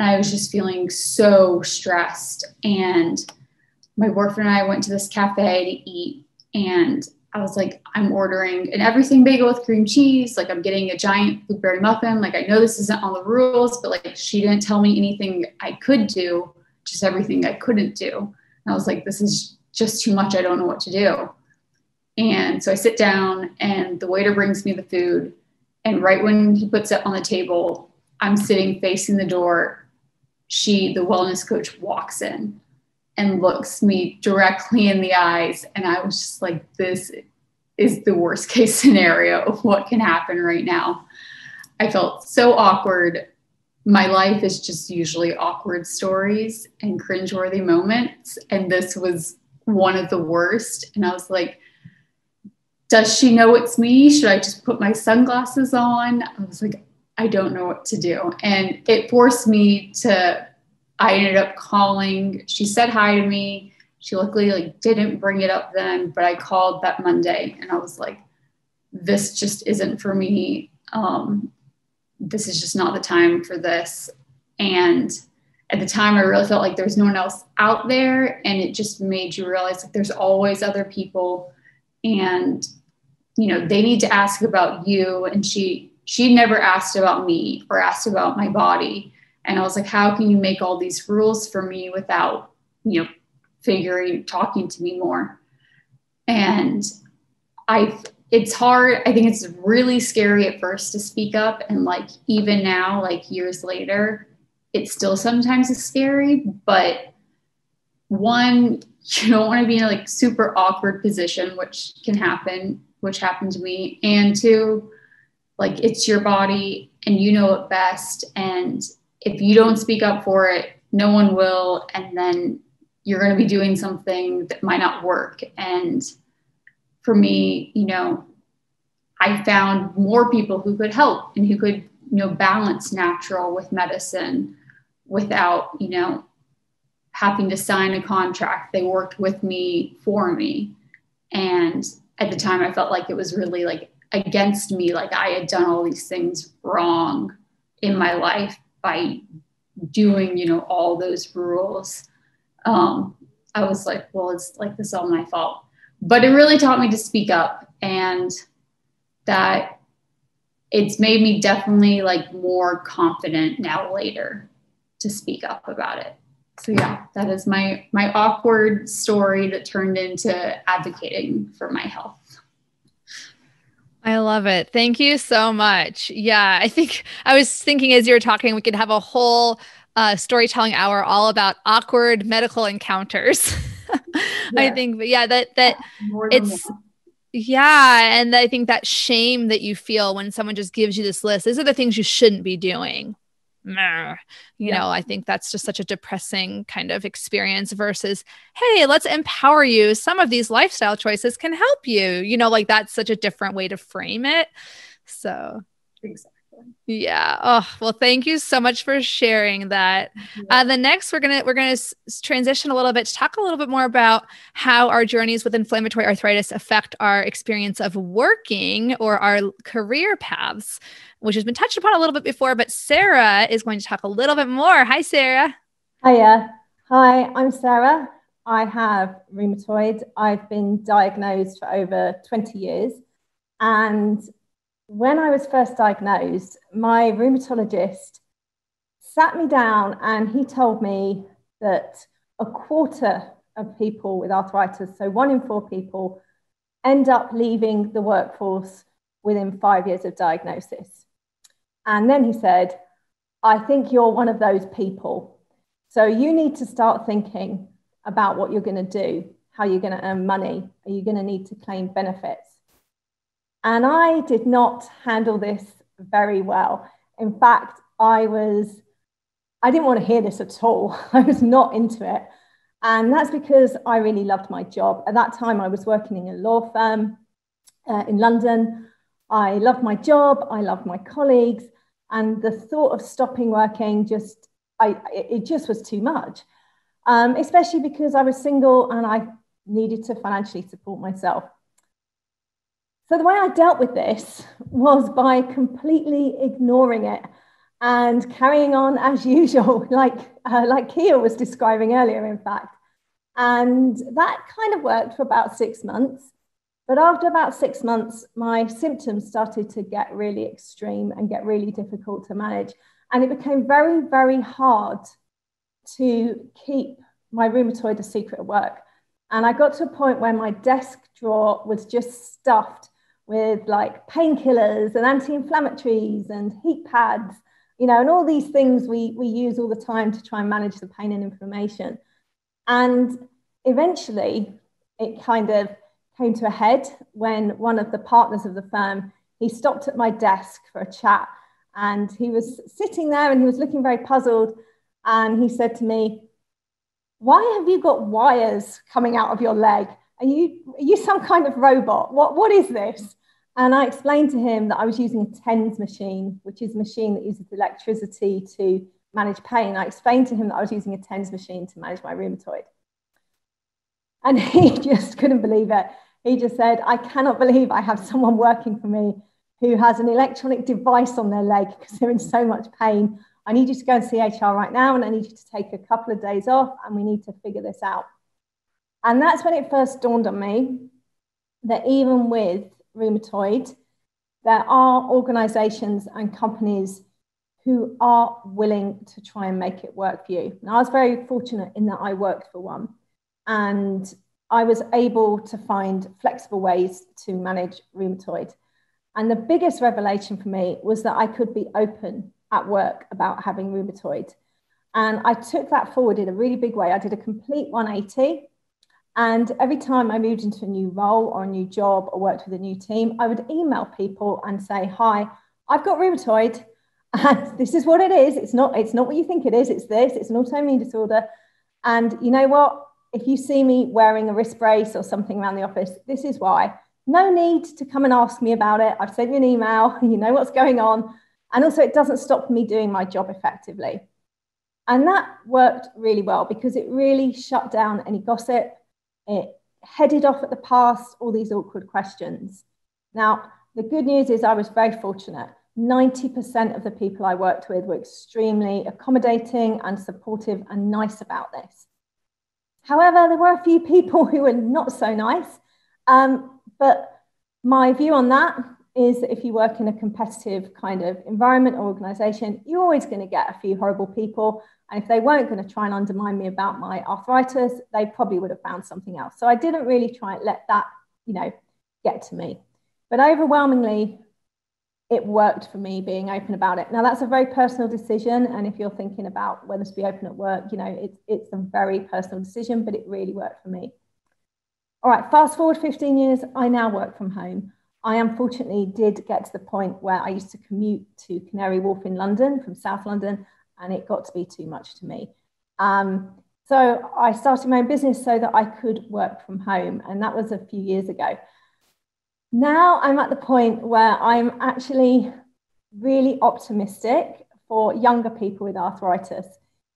and I was just feeling so stressed. And my boyfriend and I went to this cafe to eat, and I was like, I'm ordering an everything bagel with cream cheese. Like, I'm getting a giant blueberry muffin. Like, I know this isn't on the rules, but like, she didn't tell me anything I could do, just everything I couldn't do. And I was like, this is just too much. I don't know what to do. And so I sit down, and the waiter brings me the food. And right when he puts it on the table, I'm sitting facing the door. She, the wellness coach, walks in and looks me directly in the eyes. And I was just like, this is the worst case scenario of what can happen right now. I felt so awkward. My life is just usually awkward stories and cringeworthy moments. And this was one of the worst. And I was like, does she know it's me? Should I just put my sunglasses on? I was like, I don't know what to do. And it forced me to, I ended up calling. She said hi to me. She luckily like didn't bring it up then, but I called that Monday, and I was like, this just isn't for me. Um, this is just not the time for this. And at the time, I really felt like there was no one else out there. And it just made you realize that there's always other people, and you know, they need to ask about you. And she, she never asked about me or asked about my body. And I was like, how can you make all these rules for me without, you know, figuring, talking to me more? And I, it's hard. I think it's really scary at first to speak up. And like, even now, like years later, it still sometimes is scary, but one, you don't want to be in a like super awkward position, which can happen, which happened to me. And two, like, it's your body and you know it best. And if you don't speak up for it, no one will. And then you're going to be doing something that might not work. And for me, you know, I found more people who could help and who could, you know, balance natural with medicine without, you know, having to sign a contract. They worked with me, for me. And at the time I felt like it was really like against me, like I had done all these things wrong in my life by doing, you know, all those rules. Um, I was like, well, it's like this all my fault. But it really taught me to speak up, and that it's made me definitely like more confident now later to speak up about it. So yeah, that is my, my awkward story that turned into advocating for my health. I love it. Thank you so much. Yeah, I think I was thinking as you were talking, we could have a whole uh, storytelling hour all about awkward medical encounters. Yeah. I think, but yeah, that, that it's, that. yeah. And I think that shame that you feel when someone just gives you this list, these are the things you shouldn't be doing. You know, yeah. I think that's just such a depressing kind of experience versus, hey, let's empower you. Some of these lifestyle choices can help you, you know, like that's such a different way to frame it. So exactly. Yeah. Oh, well, thank you so much for sharing that. Yeah. Uh, the next we're going to, we're going to s- transition a little bit to talk a little bit more about how our journeys with inflammatory arthritis affect our experience of working or our career paths, which has been touched upon a little bit before, but Sarah is going to talk a little bit more. Hi, Sarah. Hiya. Hi, I'm Sarah. I have rheumatoid. I've been diagnosed for over twenty years, and when I was first diagnosed, my rheumatologist sat me down and he told me that a quarter of people with arthritis, so one in four people, end up leaving the workforce within five years of diagnosis. And then he said, I think you're one of those people. So you need to start thinking about what you're going to do, how you're going to earn money, are you going to need to claim benefits? And I did not handle this very well. In fact, I was, I didn't want to hear this at all. I was not into it. And that's because I really loved my job. At that time, I was working in a law firm uh, in London. I loved my job. I loved my colleagues. And the thought of stopping working just, I, it just was too much. Um, especially because I was single and I needed to financially support myself. So the way I dealt with this was by completely ignoring it and carrying on as usual, like, uh, like Kia was describing earlier, in fact. And that kind of worked for about six months. But after about six months, my symptoms started to get really extreme and get really difficult to manage. And it became very, very hard to keep my rheumatoid a secret at work. And I got to a point where my desk drawer was just stuffed with like painkillers and anti-inflammatories and heat pads, you know, and all these things we, we use all the time to try and manage the pain and inflammation. And eventually it kind of came to a head when one of the partners of the firm, he stopped at my desk for a chat, and he was sitting there and he was looking very puzzled. And he said to me, why have you got wires coming out of your leg? Are you, are you some kind of robot? What, what is this? And I explained to him that I was using a T E N S machine, which is a machine that uses electricity to manage pain. I explained to him that I was using a T E N S machine to manage my rheumatoid. And he just couldn't believe it. He just said, I cannot believe I have someone working for me who has an electronic device on their leg because they're in so much pain. I need you to go and see H R right now, and I need you to take a couple of days off, and we need to figure this out. And that's when it first dawned on me that even with rheumatoid, there are organizations and companies who are willing to try and make it work for you. And I was very fortunate in that I worked for one, and I was able to find flexible ways to manage rheumatoid. And the biggest revelation for me was that I could be open at work about having rheumatoid. And I took that forward in a really big way. I did a complete one eighty. And every time I moved into a new role or a new job or worked with a new team, I would email people and say, hi, I've got rheumatoid. And this is what it is. It's not, it's not what you think it is. It's this. It's an autoimmune disorder. And you know what? If you see me wearing a wrist brace or something around the office, this is why. no need to come and ask me about it. I've sent you an email, you know what's going on. And also it doesn't stop me doing my job effectively. And that worked really well because it really shut down any gossip. It headed off at the pass, all these awkward questions. Now, the good news is I was very fortunate. ninety percent of the people I worked with were extremely accommodating and supportive and nice about this. However, there were a few people who were not so nice. Um, but my view on that is that if you work in a competitive kind of environment or organization, you're always going to get a few horrible people. And if they weren't going to try and undermine me about my arthritis, they probably would have found something else. So I didn't really try and let that, you know, get to me. But overwhelmingly, it worked for me being open about it. Now, that's a very personal decision. And if you're thinking about whether to be open at work, you know, it's, it's a very personal decision, but it really worked for me. All right, fast forward fifteen years, I now work from home. I unfortunately did get to the point where I used to commute to Canary Wharf in London from South London, and it got to be too much to me. Um, so I started my own business so that I could work from home, and that was a few years ago. Now I'm at the point where I'm actually really optimistic for younger people with arthritis,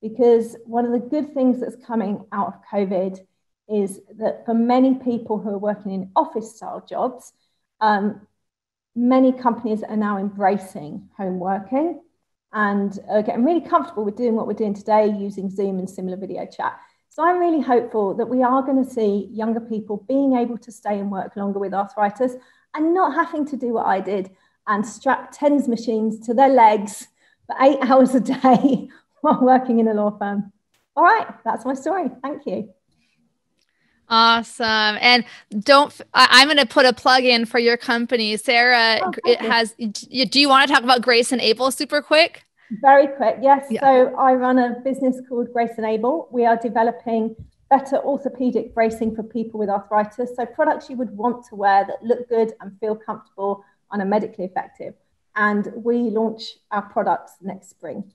because one of the good things that's coming out of COVID is that for many people who are working in office-style jobs, Um, many companies are now embracing home working and are getting really comfortable with doing what we're doing today using Zoom and similar video chat. So I'm really hopeful that we are going to see younger people being able to stay and work longer with arthritis and not having to do what I did and strap TENS machines to their legs for eight hours a day while working in a law firm. All right, that's my story. Thank you. Awesome. And don't, I'm going to put a plug in for your company. Sarah, oh, it has, do you want to talk about Grace Enable super quick? Very quick. Yes. Yeah. So I run a business called Grace Enable. We are developing better orthopedic bracing for people with arthritis. So products you would want to wear that look good and feel comfortable and are medically effective. And we launch our products next spring.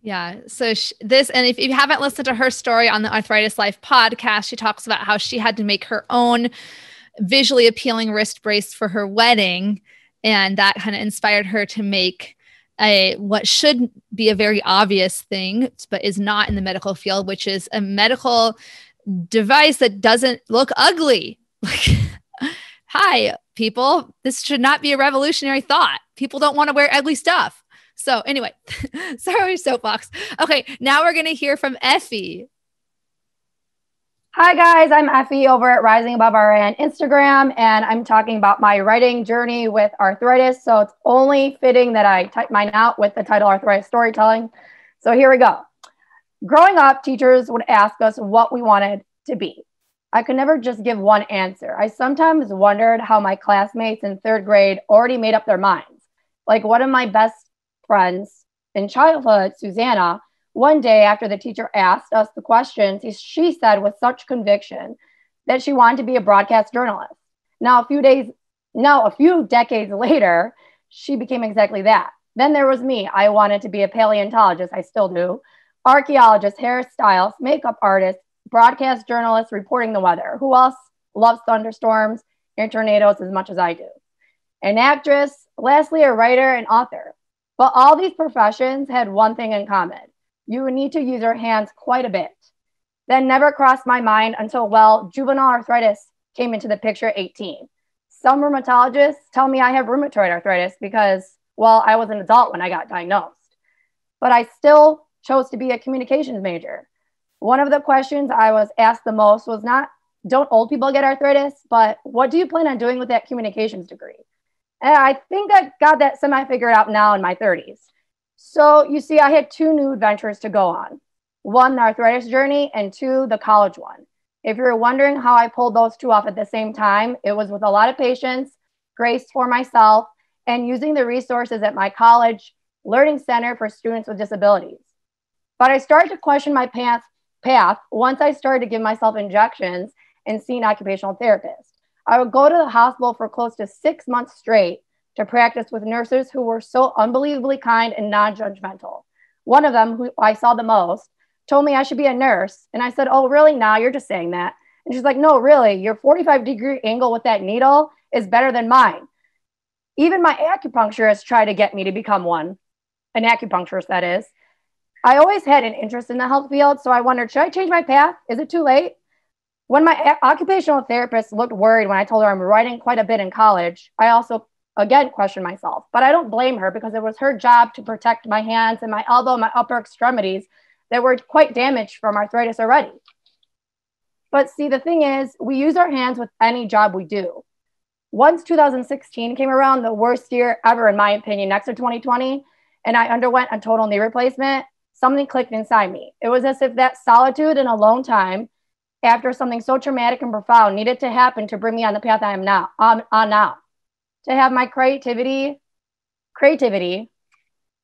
Yeah. So she, this, and if, if you haven't listened to her story on the Arthritis Life podcast, she talks about how she had to make her own visually appealing wrist brace for her wedding. And that kind of inspired her to make a, what should be a very obvious thing, but is not in the medical field, which is a medical device that doesn't look ugly. Like, hi, people, this should not be a revolutionary thought. People don't want to wear ugly stuff. So anyway, sorry, soapbox. Okay, now we're going to hear from Effie. Hi, guys. I'm Effie over at Rising Above R A on Instagram, and I'm talking about my writing journey with arthritis. So it's only fitting that I type mine out with the title Arthritis Storytelling. So here we go. Growing up, teachers would ask us what we wanted to be. I could never just give one answer. I sometimes wondered how my classmates in third grade already made up their minds. Like one of my best friends in childhood, Susanna, one day after the teacher asked us the questions, she said with such conviction that she wanted to be a broadcast journalist. Now, a few days, no, a few decades later, she became exactly that. Then there was me. I wanted to be a paleontologist. I still do. Archaeologist, hairstylist, makeup artist, broadcast journalist, reporting the weather. Who else loves thunderstorms and tornadoes as much as I do? An actress, lastly, a writer and author. But all these professions had one thing in common. You would need to use your hands quite a bit. That never crossed my mind until, well, juvenile arthritis came into the picture at eighteen. Some rheumatologists tell me I have rheumatoid arthritis because, well, I was an adult when I got diagnosed. But I still chose to be a communications major. One of the questions I was asked the most was not, don't old people get arthritis, but what do you plan on doing with that communications degree? And I think I got that semi figured out now in my thirties. So you see, I had two new adventures to go on. One, the arthritis journey, and two, the college one. If you're wondering how I pulled those two off at the same time, it was with a lot of patience, grace for myself, and using the resources at my college learning center for students with disabilities. But I started to question my path, path once I started to give myself injections and see an occupational therapist. I would go to the hospital for close to six months straight to practice with nurses who were so unbelievably kind and non-judgmental. One of them, who I saw the most, told me I should be a nurse. And I said, oh, really? Nah, you're just saying that. And she's like, no, really, your forty-five degree angle with that needle is better than mine. Even my acupuncturist tried to get me to become one, an acupuncturist, that is. I always had an interest in the health field, so I wondered, should I change my path? Is it too late? When my occupational therapist looked worried when I told her I'm writing quite a bit in college, I also, again, questioned myself. But I don't blame her, because it was her job to protect my hands and my elbow, my upper extremities that were quite damaged from arthritis already. But see, the thing is, we use our hands with any job we do. Once two thousand sixteen came around, the worst year ever, in my opinion, next to twenty twenty, and I underwent a total knee replacement, something clicked inside me. It was as if that solitude and alone time after something so traumatic and profound needed to happen to bring me on the path I am now on, on now, to have my creativity, creativity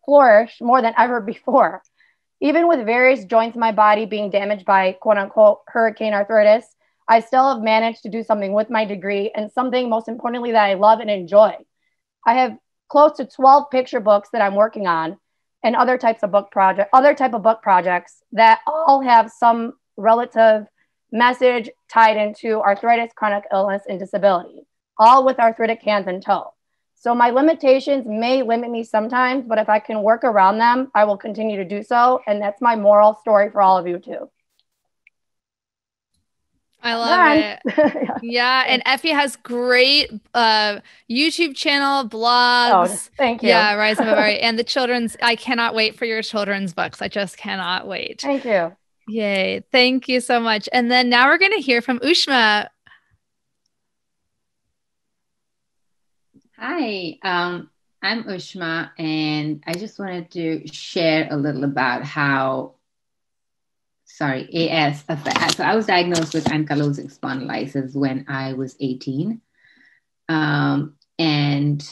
flourish more than ever before. Even with various joints in my body being damaged by quote unquote hurricane arthritis, I still have managed to do something with my degree and something most importantly that I love and enjoy. I have close to twelve picture books that I'm working on and other types of book project, other type of book projects that all have some relative message tied into arthritis, chronic illness, and disability, all with arthritic hands and toe. So my limitations may limit me sometimes, but if I can work around them, I will continue to do so. And that's my moral story for all of you too. I love Bye. it. yeah. yeah. And Effie has great uh, YouTube channel, blogs. Oh, thank you. Yeah, Rise Above R A. And the children's, I cannot wait for your children's books. I just cannot wait. Thank you. Yay. Thank you so much. And then now we're going to hear from Ushma. Hi, um, I'm Ushma, and I just wanted to share a little about how Sorry, AS. So I was diagnosed with ankylosing spondylitis when I was eighteen. Um, and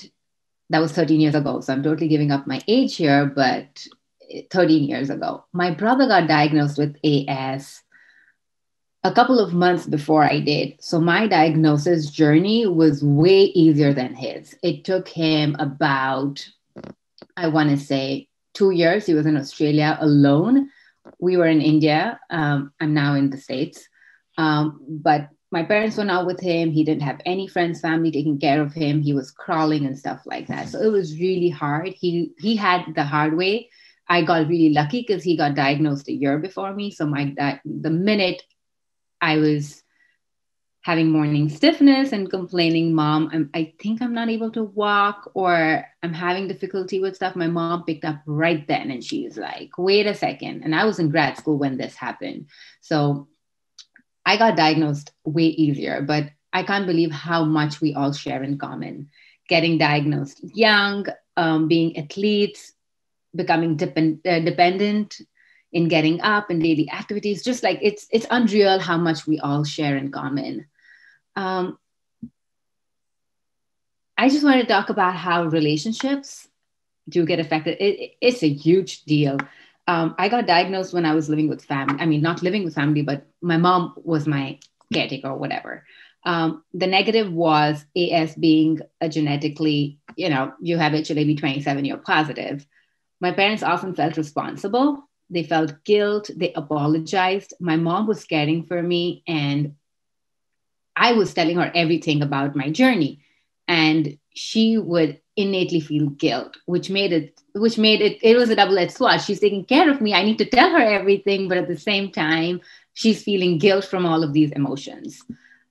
that was thirteen years ago. So I'm totally giving up my age here, but thirteen years ago. My brother got diagnosed with A S a couple of months before I did. So my diagnosis journey was way easier than his. It took him about, I want to say, two years. He was in Australia alone. We were in India. Um, I'm now in the States. Um, but my parents were not with him. He didn't have any friends, family taking care of him. He was crawling and stuff like that. So it was really hard. He, he had the hard way. I got really lucky because he got diagnosed a year before me. So my di- the minute I was having morning stiffness and complaining, Mom, I'm, I think I'm not able to walk, or I'm having difficulty with stuff, my mom picked up right then. And she's like, wait a second. And I was in grad school when this happened. So I got diagnosed way easier, but I can't believe how much we all share in common. Getting diagnosed young, um, being athletes, becoming depend uh, dependent, in getting up and daily activities, just like it's it's unreal how much we all share in common. Um, I just want to talk about how relationships do get affected. It, it's a huge deal. Um, I got diagnosed when I was living with family. I mean, not living with family, but my mom was my caretaker or whatever. Um, the negative was A S being a genetically, you know, you have H L A B twenty-seven, you're positive. My parents often felt responsible. They felt guilt. They apologized. My mom was caring for me, and I was telling her everything about my journey, and she would innately feel guilt, which made it, which made it, it was a double-edged sword. She's taking care of me. I need to tell her everything, but at the same time, she's feeling guilt from all of these emotions.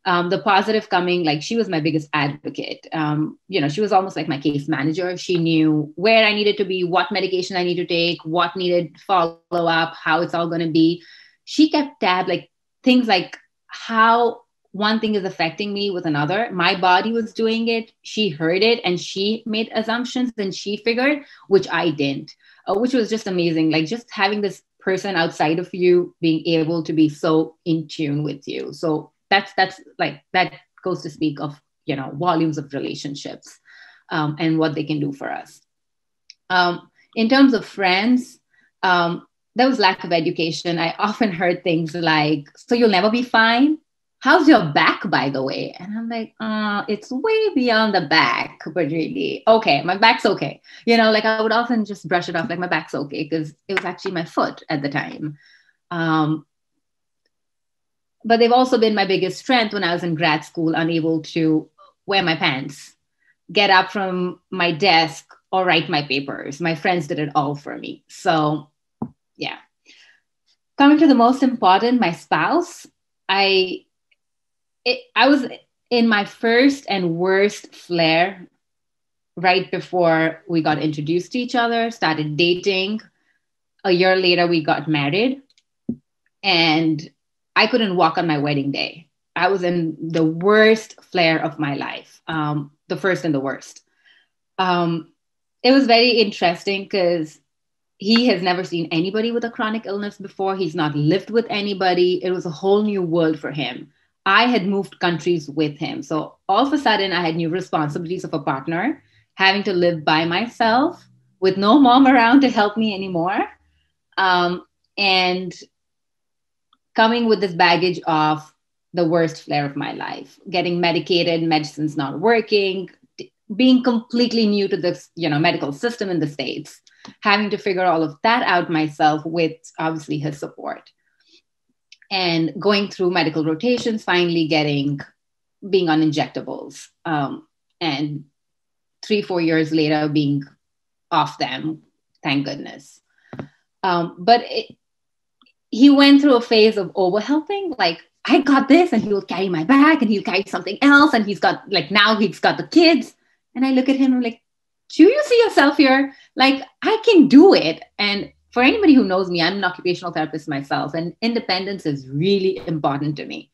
Um, the positive coming, like she was my biggest advocate. Um, you know, she was almost like my case manager. She knew where I needed to be, what medication I need to take, what needed follow up, how it's all going to be. She kept tab, like things like how one thing is affecting me with another. My body was doing it. She heard it and she made assumptions and she figured, which I didn't, uh, which was just amazing. Like just having this person outside of you being able to be so in tune with you. So That's that's like that goes to speak of, you know, volumes of relationships um, and what they can do for us. Um, in terms of friends, um, there was lack of education. I often heard things like, so you'll never be fine. How's your back, by the way? And I'm like, uh, it's way beyond the back, but really, okay, my back's okay. You know, like I would often just brush it off like my back's okay because it was actually my foot at the time. Um, but they've also been my biggest strength when I was in grad school, unable to wear my pants, get up from my desk, or write my papers. My friends did it all for me. So yeah. Coming to the most important, my spouse, I, it, I was in my first and worst flare right before we got introduced to each other, started dating. A year later, we got married, and I couldn't walk on my wedding day. I was in the worst flare of my life, um, the first and the worst. Um, it was very interesting because he has never seen anybody with a chronic illness before. He's not lived with anybody. It was a whole new world for him. I had moved countries with him. So all of a sudden, I had new responsibilities of a partner, having to live by myself with no mom around to help me anymore. Um, and coming with this baggage of the worst flare of my life, getting medicated, medicine's not working, being completely new to this, you know, medical system in the States, having to figure all of that out myself with obviously his support, and going through medical rotations, finally getting, being on injectables, um, and three, four years later being off them, thank goodness. Um, but it, he went through a phase of overhelping, like, I got this, and he will carry my bag, and he'll carry something else, and he's got, like, now he's got the kids. And I look at him, I'm like, do you see yourself here? Like, I can do it. And for anybody who knows me, I'm an occupational therapist myself, and independence is really important to me.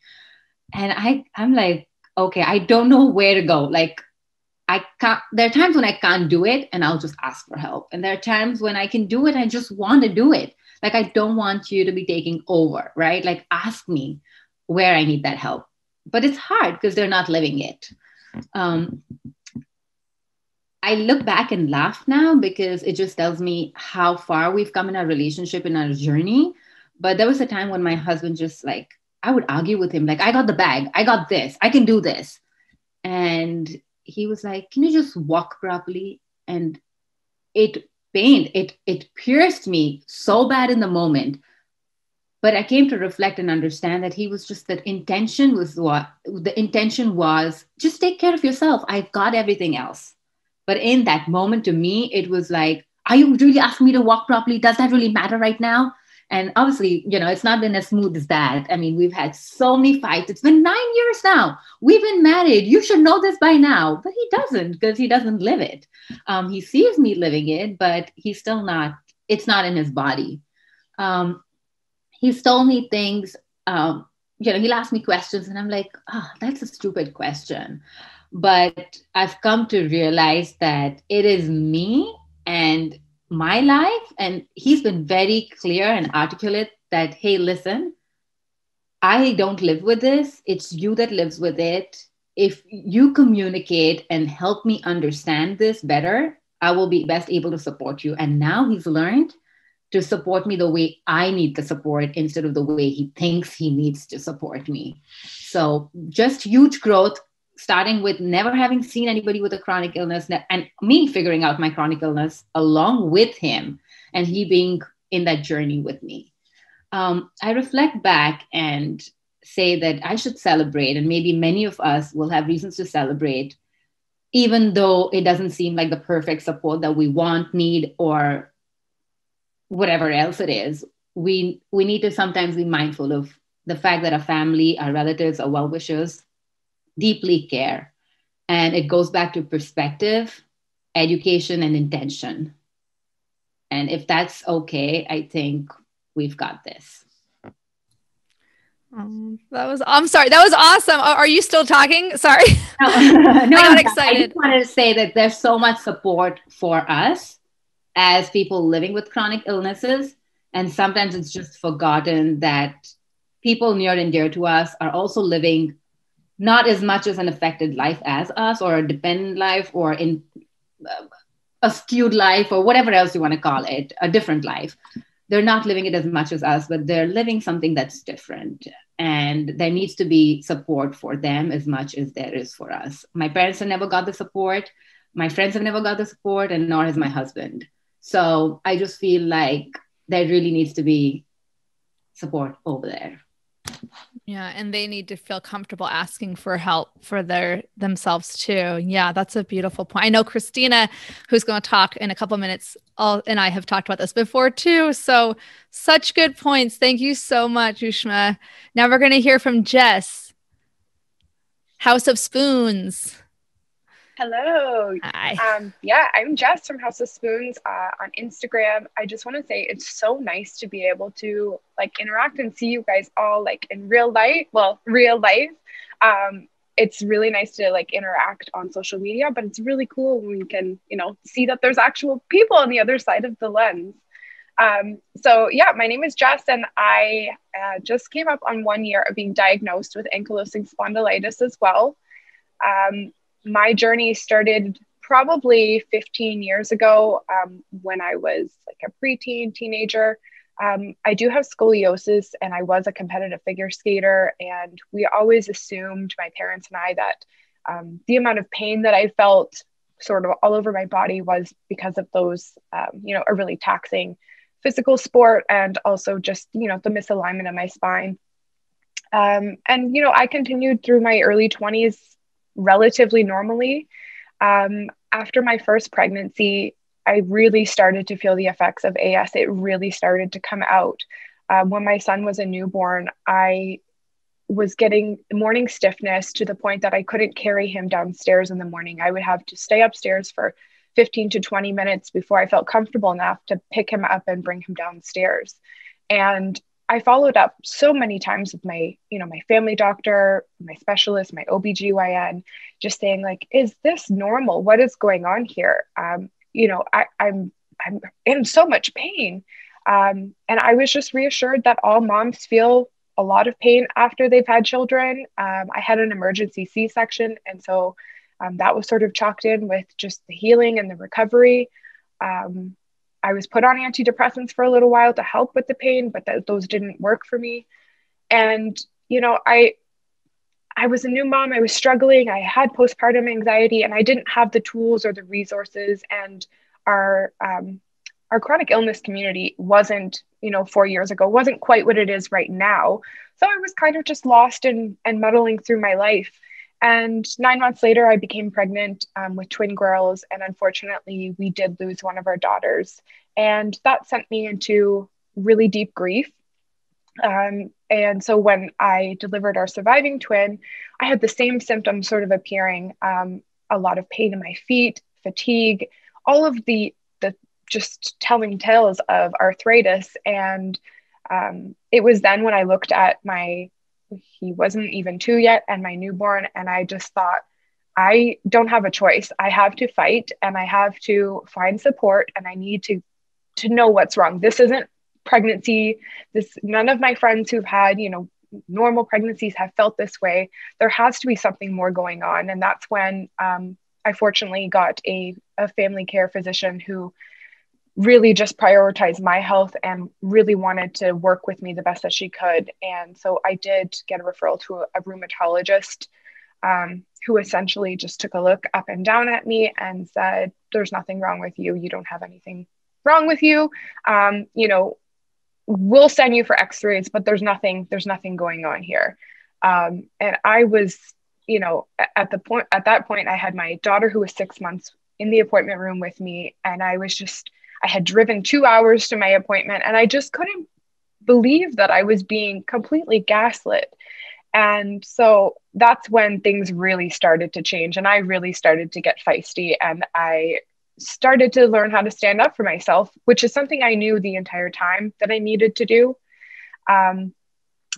And I, I'm like, okay, I don't know where to go. Like, I can't, there are times when I can't do it, and I'll just ask for help. And there are times when I can do it, I just want to do it. Like, I don't want you to be taking over, right? Like, ask me where I need that help. But it's hard because they're not living it. Um, I look back and laugh now because it just tells me how far we've come in our relationship, in our journey. But there was a time when my husband just like, I would argue with him, like, I got the bag, I got this, I can do this. And he was like, can you just walk properly? And it pained, it, it pierced me so bad in the moment. But I came to reflect and understand that he was just, that intention was what, the intention was just take care of yourself. I've got everything else. But in that moment to me, it was like, are you really asking me to walk properly? Does that really matter right now? And obviously, you know, it's not been as smooth as that. I mean, we've had so many fights. It's been nine years now. We've been married. You should know this by now. But he doesn't, because he doesn't live it. Um, he sees me living it, but he's still not, it's not in his body. Um, He's told me things, um, you know, he'll ask me questions and I'm like, oh, that's a stupid question. But I've come to realize that it is me and my life. And he's been very clear and articulate that, hey, listen, I don't live with this. It's you that lives with it. If you communicate and help me understand this better, I will be best able to support you. And now he's learned to support me the way I need the support instead of the way he thinks he needs to support me. So just huge growth, starting with never having seen anybody with a chronic illness, and me figuring out my chronic illness along with him, and he being in that journey with me. Um, I reflect back and say that I should celebrate, and maybe many of us will have reasons to celebrate, even though it doesn't seem like the perfect support that we want, need, or whatever else it is. We we need to sometimes be mindful of the fact that our family, our relatives, our well-wishers deeply care. And it goes back to perspective, education, and intention. And if that's okay, I think we've got this. Um, that was, I'm sorry, that was awesome. Are you still talking? Sorry. No, no, no, I got excited. I just wanted to say that there's so much support for us as people living with chronic illnesses. And sometimes it's just forgotten that people near and dear to us are also living not as much as an affected life as us, or a dependent life, or in uh, a skewed life, or whatever else you want to call it, a different life. They're not living it as much as us, but they're living something that's different. And there needs to be support for them as much as there is for us. My parents have never got the support. My friends have never got the support, and nor has my husband. So I just feel like there really needs to be support over there. Yeah. And they need to feel comfortable asking for help for their themselves too. Yeah. That's a beautiful point. I know Christina, who's going to talk in a couple of minutes, all, and I have talked about this before too. So such good points. Thank you so much, Ushma. Now we're going to hear from Jess, House of Spoons. Hello. Hi. Um, yeah, I'm Jess from House of Spoons uh, on Instagram. I just want to say it's so nice to be able to like interact and see you guys all like in real life. Well, real life. Um, it's really nice to like interact on social media, but it's really cool when we can, you know, see that there's actual people on the other side of the lens. Um, so yeah, my name is Jess and I uh, just came up on one year of being diagnosed with ankylosing spondylitis as well. Um, My journey started probably fifteen years ago um, when I was like a preteen teenager. Um, I do have scoliosis and I was a competitive figure skater. And we always assumed, my parents and I, that um, the amount of pain that I felt sort of all over my body was because of those, um, you know, a really taxing physical sport and also just, you know, the misalignment of my spine. Um, and, you know, I continued through my early twenties relatively normally. Um, after my first pregnancy, I really started to feel the effects of A S. It really started to come out. Um, when my son was a newborn, I was getting morning stiffness to the point that I couldn't carry him downstairs in the morning. I would have to stay upstairs for fifteen to twenty minutes before I felt comfortable enough to pick him up and bring him downstairs. And I followed up so many times with my, you know, my family doctor, my specialist, my O B G Y N, just saying like, is this normal? What is going on here? Um, you know, I, I'm, I'm in so much pain. Um, and I was just reassured that all moms feel a lot of pain after they've had children. Um, I had an emergency C-section. And so um, that was sort of chalked in with just the healing and the recovery. Um, I was put on antidepressants for a little while to help with the pain, but th- those didn't work for me. And, you know, I, I was a new mom. I was struggling. I had postpartum anxiety and I didn't have the tools or the resources, and our, um, our chronic illness community wasn't, you know, four years ago, wasn't quite what it is right now. So I was kind of just lost and, and muddling through my life. And nine months later, I became pregnant um, with twin girls. And unfortunately, we did lose one of our daughters. And that sent me into really deep grief. Um, and so when I delivered our surviving twin, I had the same symptoms sort of appearing, um, a lot of pain in my feet, fatigue, all of the, the just telling tales of arthritis. And um, it was then when I looked at my he wasn't even two yet and my newborn. And I just thought, I don't have a choice. I have to fight and I have to find support and I need to, to know what's wrong. This isn't pregnancy. This, none of my friends who've had, you know, normal pregnancies have felt this way. There has to be something more going on. And that's when um, I fortunately got a, a family care physician who really just prioritized my health and really wanted to work with me the best that she could. And so I did get a referral to a rheumatologist um, who essentially just took a look up and down at me and said, there's nothing wrong with you. You don't have anything wrong with you. Um, you know, we'll send you for x-rays, but there's nothing, there's nothing going on here. Um, and I was, you know, at the point, at that point, I had my daughter who was six months in the appointment room with me. And I was just, I had driven two hours to my appointment and I just couldn't believe that I was being completely gaslit. And so that's when things really started to change. And I really started to get feisty and I started to learn how to stand up for myself, which is something I knew the entire time that I needed to do. Um,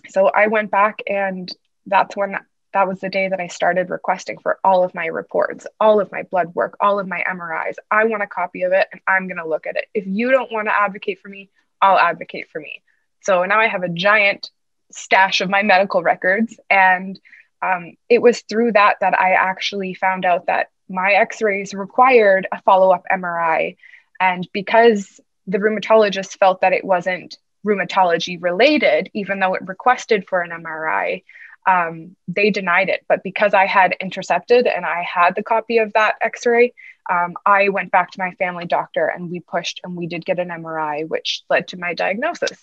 so I went back and that's when that was the day that I started requesting for all of my reports, all of my blood work, all of my M R Is. I want a copy of it and I'm going to look at it. If you don't want to advocate for me, I'll advocate for me. So now I have a giant stash of my medical records. And um, it was through that that I actually found out that my x-rays required a follow-up M R I. And because the rheumatologist felt that it wasn't rheumatology related, even though it requested for an M R I, Um, they denied it. But because I had intercepted and I had the copy of that x-ray, um, I went back to my family doctor and we pushed and we did get an M R I, which led to my diagnosis.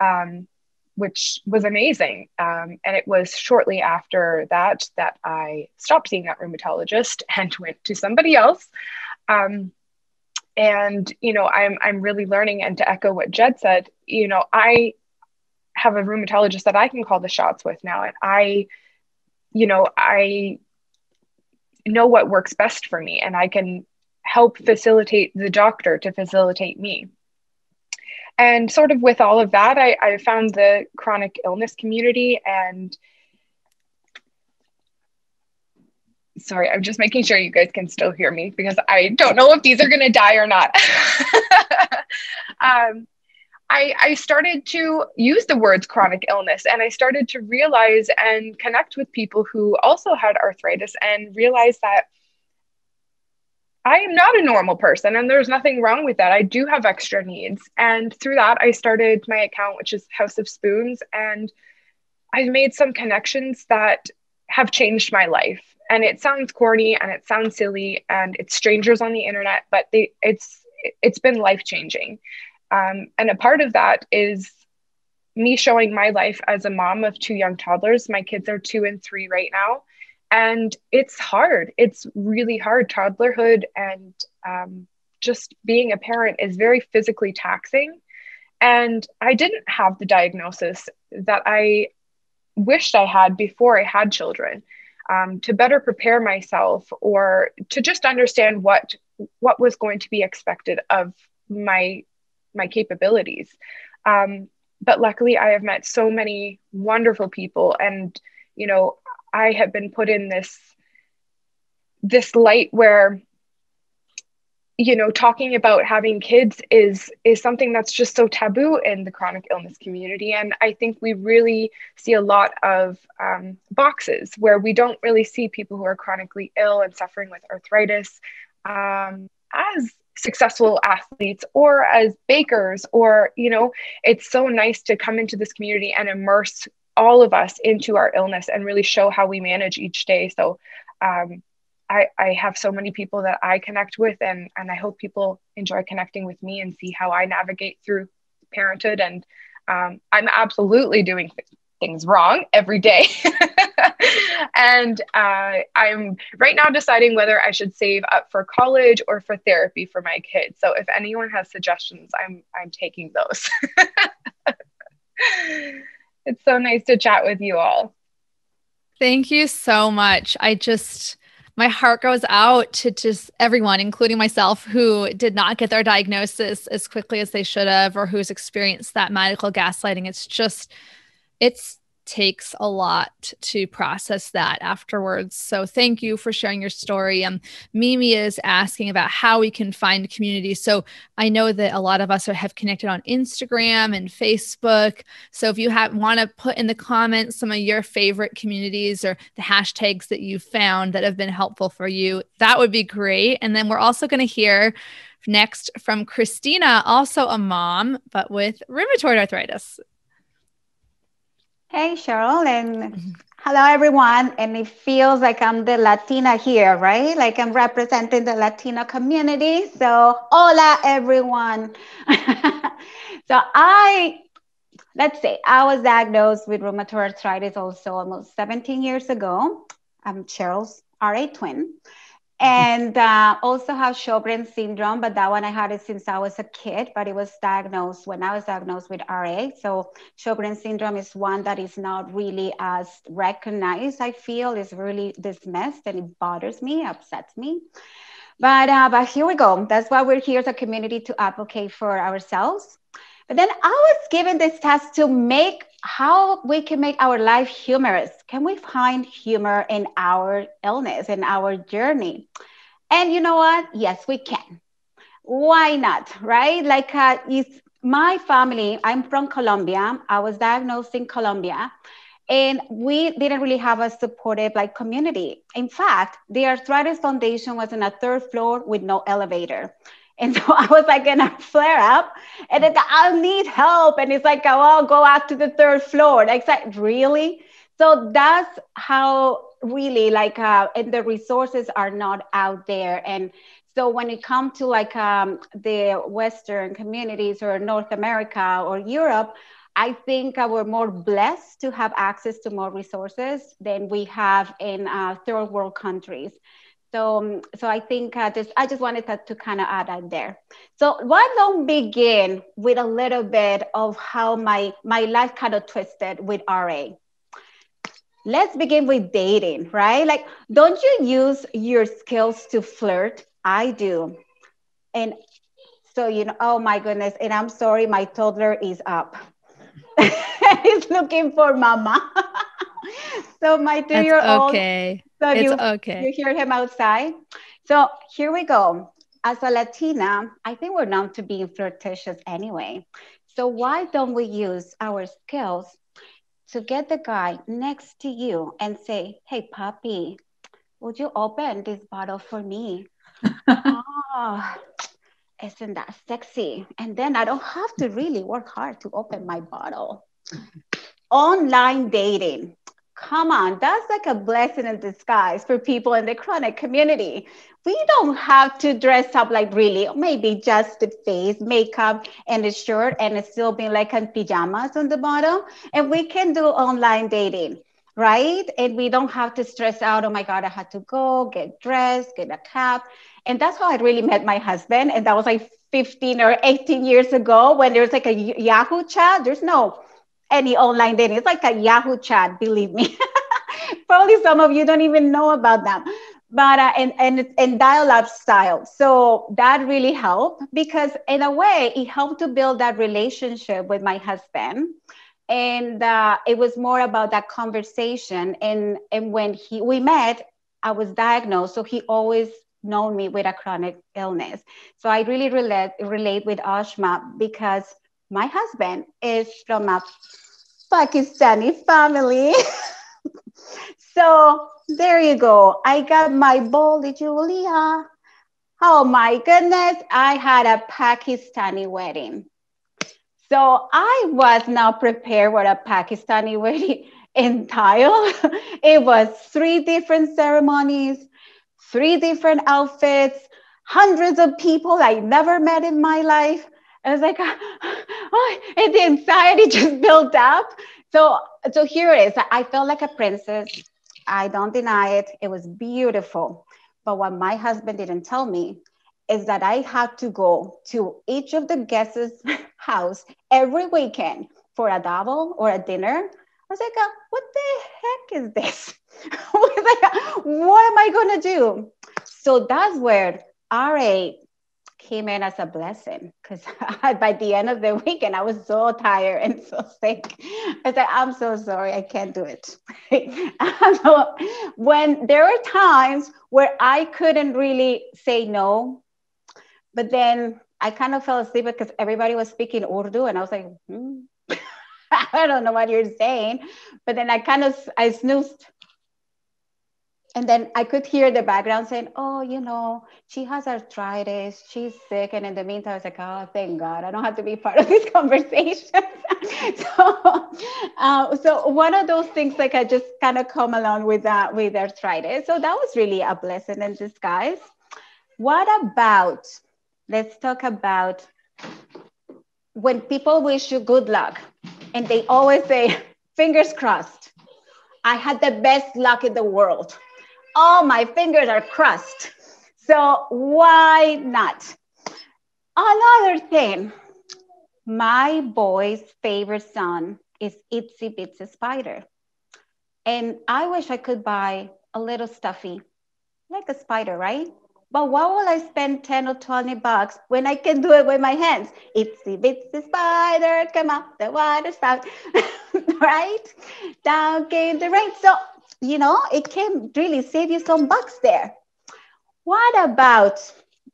Um, which was amazing. Um, and it was shortly after that, that I stopped seeing that rheumatologist and went to somebody else. Um, and, you know, I'm, I'm really learning, and to echo what Jed said, you know, I have a rheumatologist that I can call the shots with now. And I, you know, I know what works best for me, and I can help facilitate the doctor to facilitate me. And sort of with all of that, I, I found the chronic illness community. And sorry, I'm just making sure you guys can still hear me, because I don't know if these are going to die or not. um, I, I started to use the words chronic illness, and I started to realize and connect with people who also had arthritis, and realize that I am not a normal person, and there's nothing wrong with that. I do have extra needs. And through that, I started my account, which is House of Spoons. And I've made some connections that have changed my life. And it sounds corny, and it sounds silly, and it's strangers on the internet, but they, it's, it's been life-changing. Um, and a part of that is me showing my life as a mom of two young toddlers. My kids are two and three right now. And it's hard. It's really hard. Toddlerhood and um, just being a parent is very physically taxing. And I didn't have the diagnosis that I wished I had before I had children, um, to better prepare myself, or to just understand what what was going to be expected of my my capabilities. Um, but luckily, I have met so many wonderful people, and you know, I have been put in this, this light where, you know, talking about having kids is, is something that's just so taboo in the chronic illness community. And I think we really see a lot of um, boxes where we don't really see people who are chronically ill and suffering with arthritis um, as successful athletes or as bakers, or, you know, it's so nice to come into this community and immerse all of us into our illness and really show how we manage each day. So um, I, I have so many people that I connect with, and, and I hope people enjoy connecting with me and see how I navigate through parenthood. And um, I'm absolutely doing th- things wrong every day. And uh, I'm right now deciding whether I should save up for college or for therapy for my kids. So if anyone has suggestions, I'm, I'm taking those. It's so nice to chat with you all. Thank you so much. I just, my heart goes out to just everyone, including myself, who did not get their diagnosis as quickly as they should have, or who's experienced that medical gaslighting. It's just, it's takes a lot to process that afterwards. So thank you for sharing your story. Um, Mimi is asking about how we can find community. So I know that a lot of us have connected on Instagram and Facebook. So if you have want to put in the comments some of your favorite communities or the hashtags that you found that have been helpful for you, that would be great. And then we're also going to hear next from Christina, also a mom, but with rheumatoid arthritis. Hey, Cheryl, and hello, everyone. And it feels like I'm the Latina here, right? Like I'm representing the Latino community. So hola, everyone. So I, let's say, I was diagnosed with rheumatoid arthritis also almost seventeen years ago. I'm Cheryl's R A twin. And uh, also have Sjogren's syndrome, but that one I had it since I was a kid, but it was diagnosed when I was diagnosed with R A. So Sjogren's syndrome is one that is not really as recognized, I feel, is really dismissed, and it bothers me, upsets me. But, uh, but here we go. That's why we're here as a community, to advocate for ourselves. But then I was given this task to make how we can make our life humorous. Can we find humor in our illness, in our journey? And you know what? Yes, we can. Why not, right? Like uh, it's my family, I'm from Colombia. I was diagnosed in Colombia, and we didn't really have a supportive like community. In fact, the Arthritis Foundation was on a third floor with no elevator. And so I was like in a flare up, and then I'll need help. And it's like, oh, I'll go up to the third floor. Like, really? So that's how really like, uh, and the resources are not out there. And so when it comes to like um, the Western communities or North America or Europe, I think we're more blessed to have access to more resources than we have in uh, third world countries. So, um, so I think I just, I just wanted to, to kind of add that there. So why don't begin with a little bit of how my, my life kind of twisted with R A. Let's begin with dating, right? Like, don't you use your skills to flirt? I do. And so, you know, oh my goodness. And I'm sorry, my toddler is up. He's looking for mama. So my two-year-old, okay. So it's you, okay. You hear him outside. So here we go. As a Latina, I think we're known to being flirtatious anyway. So why don't we use our skills to get the guy next to you and say, hey, puppy, would you open this bottle for me? Oh, isn't that sexy? And then I don't have to really work hard to open my bottle. Online dating. Come on, that's like a blessing in disguise for people in the chronic community. We don't have to dress up like really, maybe just the face, makeup, and a shirt, and it's still being like in pajamas on the bottom. And we can do online dating, right? And we don't have to stress out, oh my God, I had to go, get dressed, get a cab. And that's how I really met my husband. And that was like fifteen or eighteen years ago when there was like a Yahoo chat. There's no any online dating. It's like a Yahoo chat, believe me. Probably some of you don't even know about that. But, uh, and, and, and dial-up style. So that really helped because in a way, it helped to build that relationship with my husband. And uh, it was more about that conversation. And, and when he, we met, I was diagnosed. So he always known me with a chronic illness. So I really relate, relate with Ushma because my husband is from a Pakistani family. So there you go. I got my bowl de Julia. Oh my goodness. I had a Pakistani wedding. So I was not prepared for a Pakistani wedding in Thailand. It was three different ceremonies, three different outfits, hundreds of people I never met in my life. I was like, oh, and the anxiety just built up. So, so here it is. I felt like a princess. I don't deny it. It was beautiful. But what my husband didn't tell me is that I had to go to each of the guests' house every weekend for a double or a dinner. I was like, what the heck is this? I was like, what am I going to do? So that's where R A came in as a blessing because by the end of the weekend, I was so tired and so sick. I said, like, I'm so sorry, I can't do it. So when there were times where I couldn't really say no, but then I kind of fell asleep because everybody was speaking Urdu and I was like, hmm, I don't know what you're saying. But then I kind of, I snoozed. And then I could hear the background saying, oh, you know, she has arthritis, she's sick. And in the meantime, I was like, oh, thank God, I don't have to be part of this conversation. so, uh, so one of those things, like I just kind of come along with that, with arthritis. So that was really a blessing in disguise. What about, let's talk about when people wish you good luck and they always say, fingers crossed. I had the best luck in the world. All my fingers are crossed. So why not? Another thing, my boy's favorite son is Itsy Bitsy Spider. And I wish I could buy a little stuffy, like a spider, right? But why will I spend ten or twenty bucks when I can do it with my hands? Itsy Bitsy Spider, come up the water spout, right? Down came the rain. So, you know, it can really save you some bucks there. What about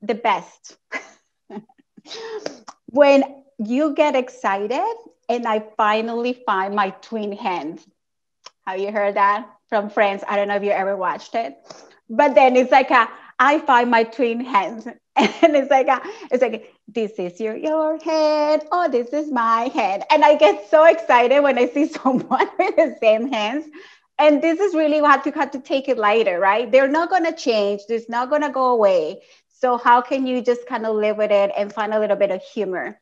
the best? When you get excited and I finally find my twin hand. Have you heard that from Friends? I don't know if you ever watched it, but then it's like a, I find my twin hands, and it's like, a, it's like, this is your, your hand, oh, this is my hand. And I get so excited when I see someone with the same hands. And this is really what you have to take it lighter, right? They're not going to change. It's not going to go away. So how can you just kind of live with it and find a little bit of humor?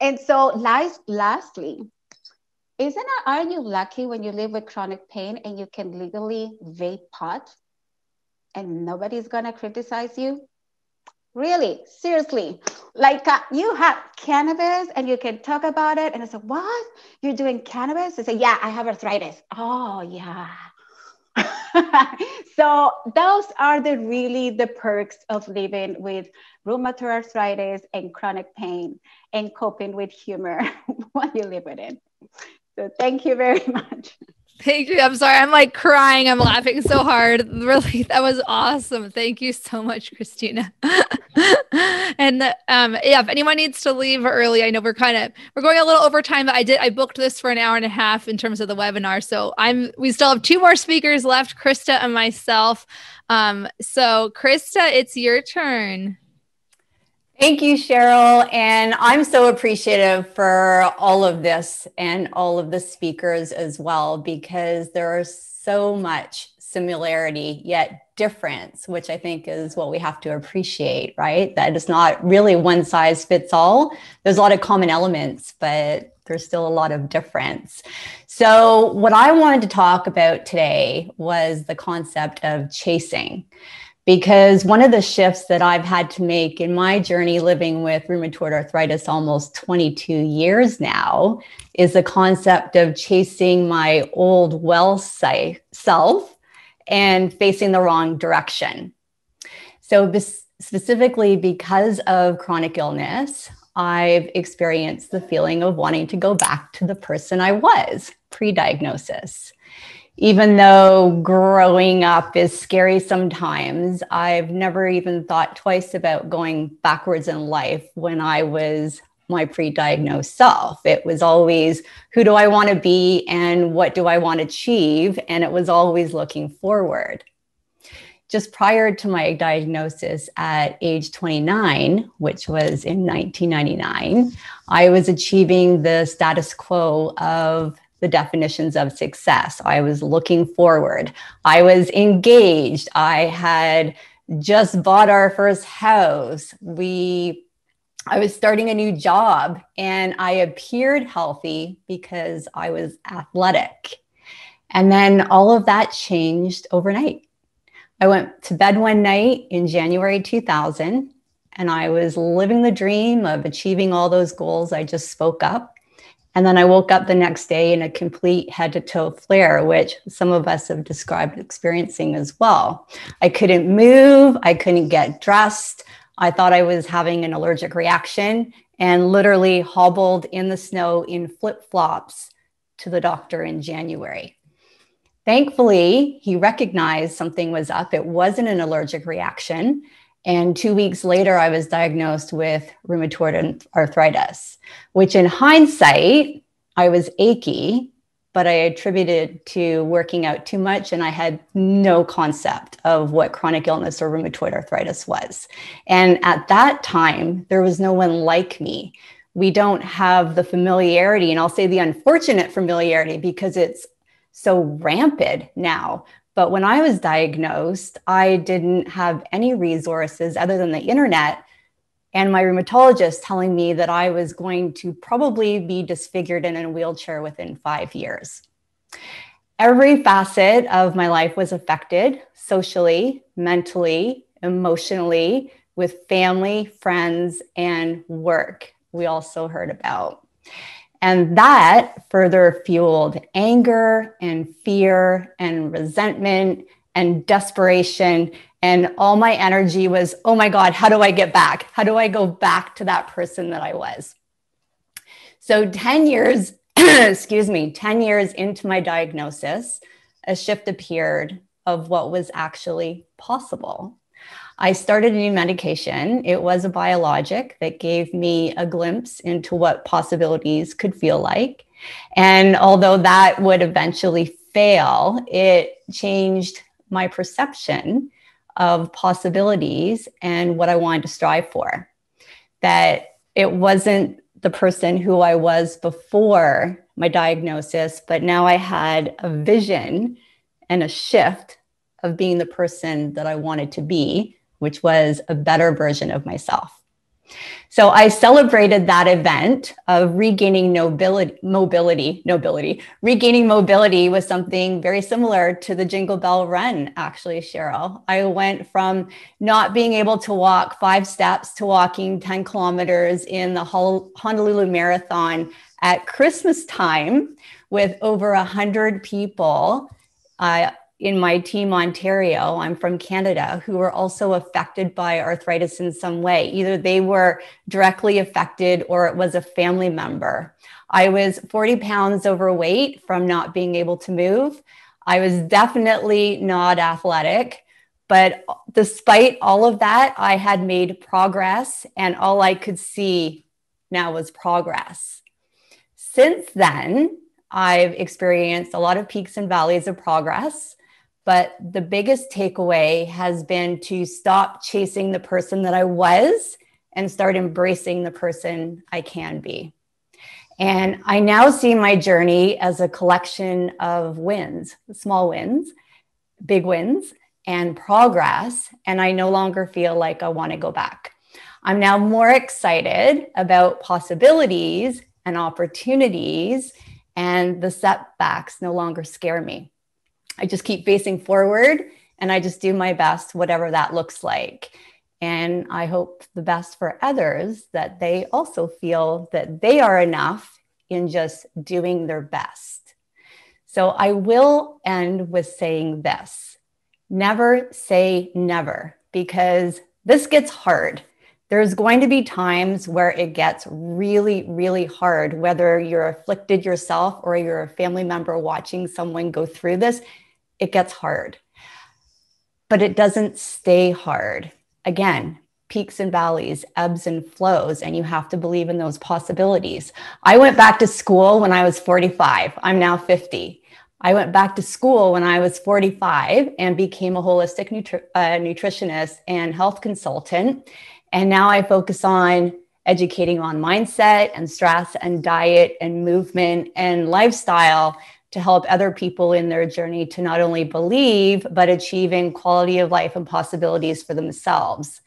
And so last, lastly, isn't it, are you lucky when you live with chronic pain and you can legally vape pot and nobody's gonna criticize you? Really, seriously, like uh, you have cannabis and you can talk about it. And I said, what? You're doing cannabis? I said, yeah, I have arthritis. Oh, yeah. So those are the really the perks of living with rheumatoid arthritis and chronic pain and coping with humor while you live with it. So thank you very much. Thank you. I'm sorry. I'm like crying. I'm laughing so hard. Really, that was awesome. Thank you so much, Christina. And um, yeah, if anyone needs to leave early, I know we're kind of, we're going a little over time, but I did, I booked this for an hour and a half in terms of the webinar. So I'm, we still have two more speakers left, Krista and myself. Um, so Krista, it's your turn. Thank you, Cheryl. And I'm so appreciative for all of this and all of the speakers as well, because there is so much similarity yet difference, which I think is what we have to appreciate, right? That it's not really one size fits all. There's a lot of common elements, but there's still a lot of difference. So what I wanted to talk about today was the concept of chasing. Because one of the shifts that I've had to make in my journey living with rheumatoid arthritis almost twenty-two years now is the concept of chasing my old well self and facing the wrong direction. So specifically because of chronic illness, I've experienced the feeling of wanting to go back to the person I was pre-diagnosis. Even though growing up is scary sometimes, I've never even thought twice about going backwards in life when I was my pre-diagnosed self. It was always, who do I want to be and what do I want to achieve? And it was always looking forward. Just prior to my diagnosis at age twenty-nine, which was in nineteen ninety-nine, I was achieving the status quo of the definitions of success. I was looking forward. I was engaged. I had just bought our first house. We, I was starting a new job and I appeared healthy because I was athletic. And then all of that changed overnight. I went to bed one night in January two thousand and I was living the dream of achieving all those goals I just spoke up. And then I woke up the next day in a complete head-to-toe flare, which some of us have described experiencing as well. I couldn't move. I couldn't get dressed. I thought I was having an allergic reaction and literally hobbled in the snow in flip-flops to the doctor in January. Thankfully, he recognized something was up. It wasn't an allergic reaction. And two weeks later, I was diagnosed with rheumatoid arthritis, which in hindsight, I was achy, but I attributed to working out too much. And I had no concept of what chronic illness or rheumatoid arthritis was. And at that time, there was no one like me. We don't have the familiarity, and I'll say the unfortunate familiarity because it's so rampant now. But when I was diagnosed, I didn't have any resources other than the internet and my rheumatologist telling me that I was going to probably be disfigured and in a wheelchair within five years. Every facet of my life was affected socially, mentally, emotionally, with family, friends, and work we also heard about. And that further fueled anger and fear and resentment and desperation. And all my energy was, oh my God, how do I get back? How do I go back to that person that I was? So ten years, excuse me, ten years into my diagnosis, a shift appeared of what was actually possible. I started a new medication. It was a biologic that gave me a glimpse into what possibilities could feel like. And although that would eventually fail, it changed my perception of possibilities and what I wanted to strive for. That it wasn't the person who I was before my diagnosis, but now I had a vision and a shift of being the person that I wanted to be, which was a better version of myself. So I celebrated that event of regaining nobility, mobility, nobility. Regaining mobility was something very similar to the Jingle Bell Run, actually, Cheryl. I went from not being able to walk five steps to walking ten kilometers in the Honolulu Marathon at Christmas time with over one hundred people uh, in my team, Ontario. I'm from Canada, who were also affected by arthritis in some way. Either they were directly affected or it was a family member. I was forty pounds overweight from not being able to move. I was definitely not athletic, but despite all of that, I had made progress, and all I could see now was progress. Since then, I've experienced a lot of peaks and valleys of progress. But the biggest takeaway has been to stop chasing the person that I was and start embracing the person I can be. And I now see my journey as a collection of wins, small wins, big wins, and progress. And I no longer feel like I want to go back. I'm now more excited about possibilities and opportunities, and the setbacks no longer scare me. I just keep facing forward, and I just do my best, whatever that looks like. And I hope the best for others, that they also feel that they are enough in just doing their best. So I will end with saying this: never say never, because this gets hard. There's going to be times where it gets really, really hard, whether you're afflicted yourself or you're a family member watching someone go through this. It gets hard, but it doesn't stay hard. Again, peaks and valleys, ebbs and flows, and you have to believe in those possibilities. I went back to school when I was forty-five. I'm now fifty. I went back to school when I was forty-five and became a holistic nutri- uh, nutritionist and health consultant. And now I focus on educating on mindset and stress and diet and movement and lifestyle to help other people in their journey to not only believe, but achieving quality of life and possibilities for themselves.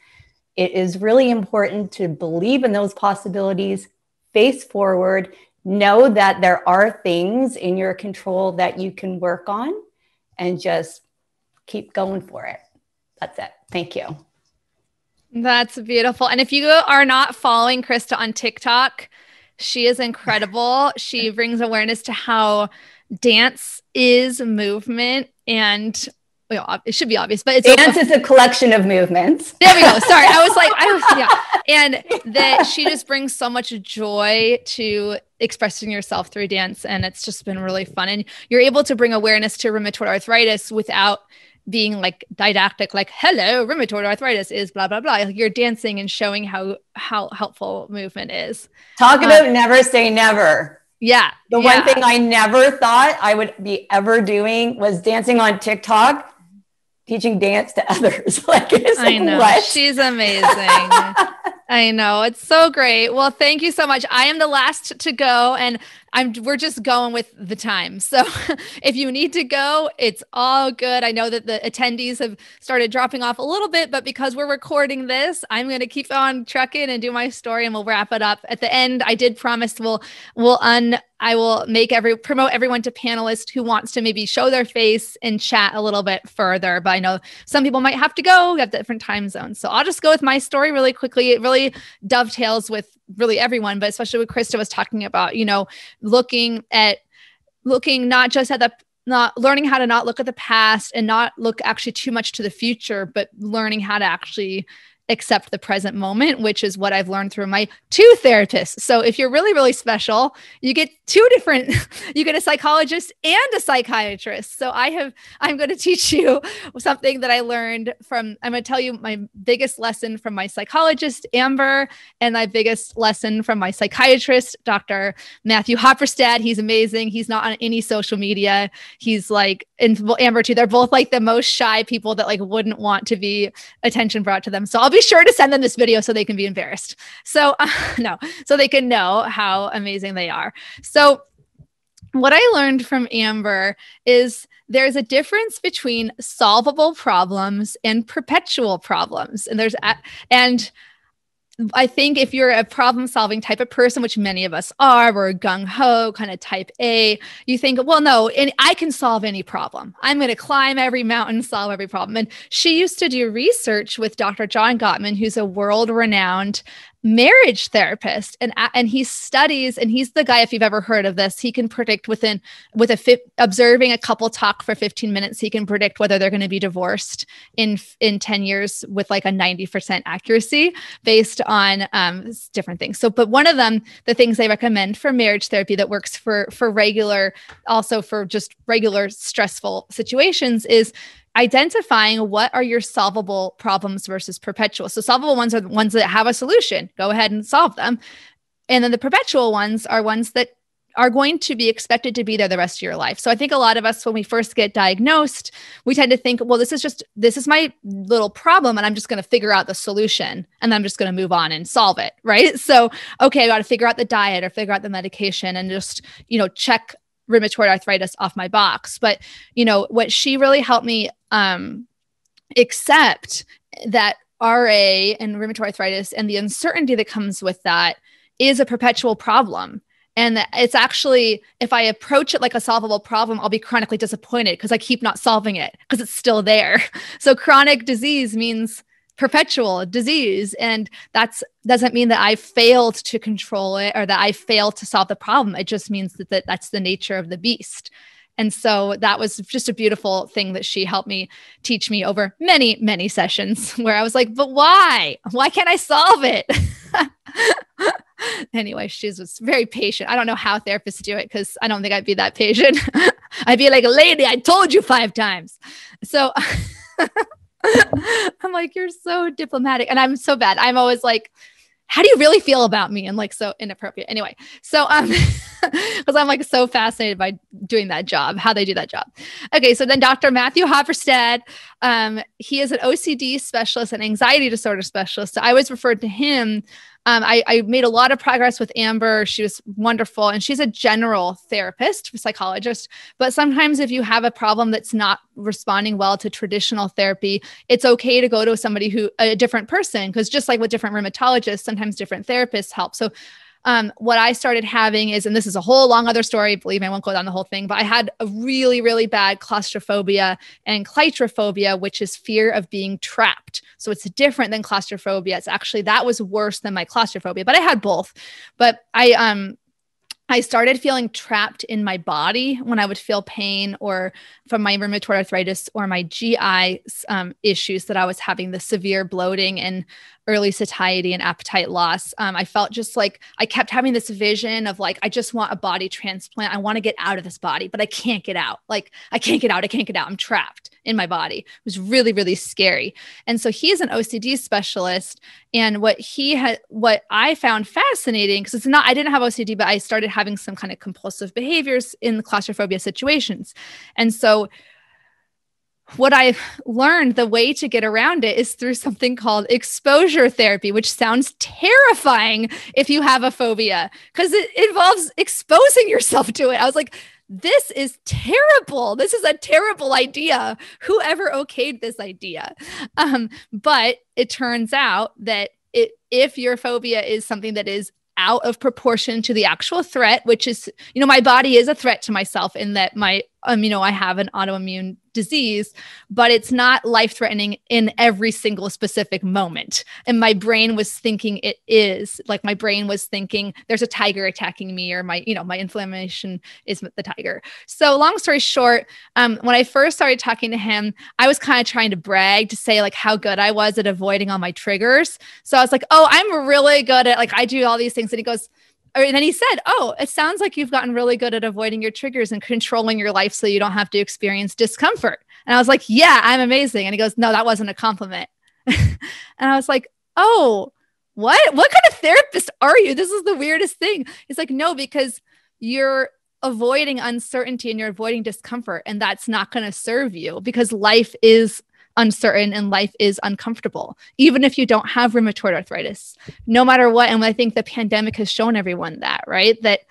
It is really important to believe in those possibilities, face forward, know that there are things in your control that you can work on, and just keep going for it. That's it. Thank you. That's beautiful. And if you are not following Krista on TikTok, she is incredible. She brings awareness to how dance is movement, and well, it should be obvious, but it's dance is a collection of movements. There we go. Sorry. I was like, I was, yeah. And that she just brings so much joy to expressing yourself through dance. And it's just been really fun. And you're able to bring awareness to rheumatoid arthritis without being like didactic, like, hello, rheumatoid arthritis is blah, blah, blah. You're dancing and showing how, how helpful movement is. Talk um, about never say never. Yeah. The yeah. one thing I never thought I would be ever doing was dancing on TikTok, teaching dance to others. like, it's I like, know. What? She's amazing. I know. It's so great. Well, thank you so much. I am the last to go, and I'm, we're just going with the time. So if you need to go, it's all good. I know that the attendees have started dropping off a little bit, but because we're recording this, I'm going to keep on trucking and do my story, and we'll wrap it up at the end. I did promise we'll, we'll un, I will make every promote everyone to panelists who wants to maybe show their face and chat a little bit further. But I know some people might have to go. We have different time zones. So I'll just go with my story really quickly. It really dovetails with really everyone, but especially what Krista was talking about, you know, looking at looking, not just at the, not learning how to not look at the past and not look actually too much to the future, but learning how to actually accept the present moment, which is what I've learned through my two therapists. So if you're really, really special, you get two different, you get a psychologist and a psychiatrist. So I have, I'm going to teach you something that I learned from, I'm going to tell you my biggest lesson from my psychologist, Amber, and my biggest lesson from my psychiatrist, Doctor Matthew Hopperstad. He's amazing. He's not on any social media. He's like, and Amber too. They're both like the most shy people that like wouldn't want to be attention brought to them. So I'll be sure to send them this video so they can be embarrassed. So uh, no, so they can know how amazing they are. So what I learned from Amber is there's a difference between solvable problems and perpetual problems. And there's, and I think if you're a problem-solving type of person, which many of us are, we're gung-ho, kind of type A, you think, well, no, and I can solve any problem. I'm going to climb every mountain, solve every problem. And she used to do research with Doctor John Gottman, who's a world-renowned marriage therapist, and and he studies, and he's the guy, if you've ever heard of this, he can predict within with a fi- observing a couple talk for fifteen minutes, he can predict whether they're going to be divorced in in ten years with like a ninety percent accuracy based on um, different things. So, but one of them, the things they recommend for marriage therapy that works for for regular, also for just regular stressful situations, is identifying what are your solvable problems versus perpetual. So solvable ones are the ones that have a solution. Go ahead and solve them. And then the perpetual ones are ones that are going to be expected to be there the rest of your life. So I think a lot of us, when we first get diagnosed, we tend to think, well, this is just, this is my little problem, and I'm just going to figure out the solution, and then I'm just going to move on and solve it. Right. So, okay, I got to figure out the diet or figure out the medication and just, you know, check rheumatoid arthritis off my box. But, you know, what she really helped me um, accept that R A and rheumatoid arthritis and the uncertainty that comes with that is a perpetual problem. And that it's actually, if I approach it like a solvable problem, I'll be chronically disappointed because I keep not solving it because it's still there. So chronic disease means perpetual disease. And that's doesn't mean that I failed to control it or that I failed to solve the problem. It just means that, that that's the nature of the beast. And so that was just a beautiful thing that she helped me teach me over many, many sessions where I was like, but why? Why can't I solve it? Anyway, she was very patient. I don't know how therapists do it because I don't think I'd be that patient. I'd be like, lady, I told you five times. So I'm like, you're so diplomatic. And I'm so bad. I'm always like, how do you really feel about me? And like, so inappropriate. Anyway, so um, because I'm like so fascinated by doing that job, how they do that job. Okay, so then Doctor Matthew Hopperstad, um, he is an O C D specialist and anxiety disorder specialist. So I always referred to him. Um, I, I made a lot of progress with Amber. She was wonderful. And she's a general therapist, psychologist. But sometimes if you have a problem that's not responding well to traditional therapy, it's okay to go to somebody who, a different person, because just like with different rheumatologists, sometimes different therapists help. So um, what I started having is, and this is a whole long other story, believe me, I won't go down the whole thing, but I had a really, really bad claustrophobia and clitrophobia, which is fear of being trapped. So it's different than claustrophobia. It's actually, that was worse than my claustrophobia, but I had both. But I, um, I started feeling trapped in my body when I would feel pain or from my rheumatoid arthritis or my G I um, issues that I was having, the severe bloating and early satiety and appetite loss. Um, I felt just like I kept having this vision of like, I just want a body transplant. I want to get out of this body, but I can't get out. Like I can't get out. I can't get out. I'm trapped in my body. It was really, really scary. And so he's an O C D specialist. And what he had, what I found fascinating, because it's not, I didn't have O C D, but I started having some kind of compulsive behaviors in claustrophobia situations. And so what I've learned, the way to get around it is through something called exposure therapy, which sounds terrifying if you have a phobia, because it involves exposing yourself to it. I was like, this is terrible. This is a terrible idea. Whoever okayed this idea. Um, but it turns out that it, if your phobia is something that is out of proportion to the actual threat, which is, you know, my body is a threat to myself in that my, um, you know, I have an autoimmune disease, but it's not life-threatening in every single specific moment. And my brain was thinking it is, like my brain was thinking there's a tiger attacking me, or my, you know, my inflammation is the tiger. So long story short, um, when I first started talking to him, I was kind of trying to brag to say like how good I was at avoiding all my triggers. So I was like, oh, I'm really good at like, I do all these things. And he goes, and then he said, oh, it sounds like you've gotten really good at avoiding your triggers and controlling your life so you don't have to experience discomfort. And I was like, yeah, I'm amazing. And he goes, no, that wasn't a compliment. And I was like, oh, what? What kind of therapist are you? This is the weirdest thing. He's like, no, because you're avoiding uncertainty and you're avoiding discomfort, and that's not going to serve you because life is uncertain and life is uncomfortable, even if you don't have rheumatoid arthritis, no matter what. And I think the pandemic has shown everyone that, right? That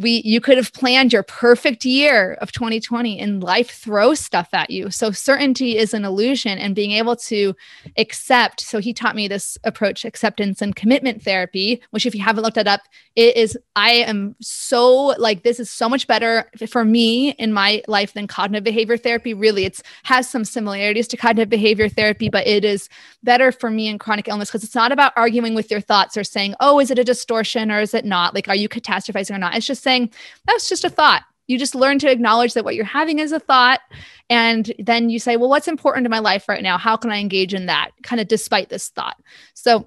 we you could have planned your perfect year of twenty twenty and life throws stuff at you. So certainty is an illusion, and being able to accept. So he taught me this approach, acceptance and commitment therapy, which if you haven't looked it up, it is, I am so like, this is so much better for me in my life than cognitive behavior therapy. Really, it's has some similarities to cognitive behavior therapy, but it is better for me in chronic illness because it's not about arguing with your thoughts or saying, oh, is it a distortion or is it not? Like, are you catastrophizing or not? It's just saying, that's just a thought. You just learn to acknowledge that what you're having is a thought. And then you say, well, what's important to my life right now? How can I engage in that kind of despite this thought? So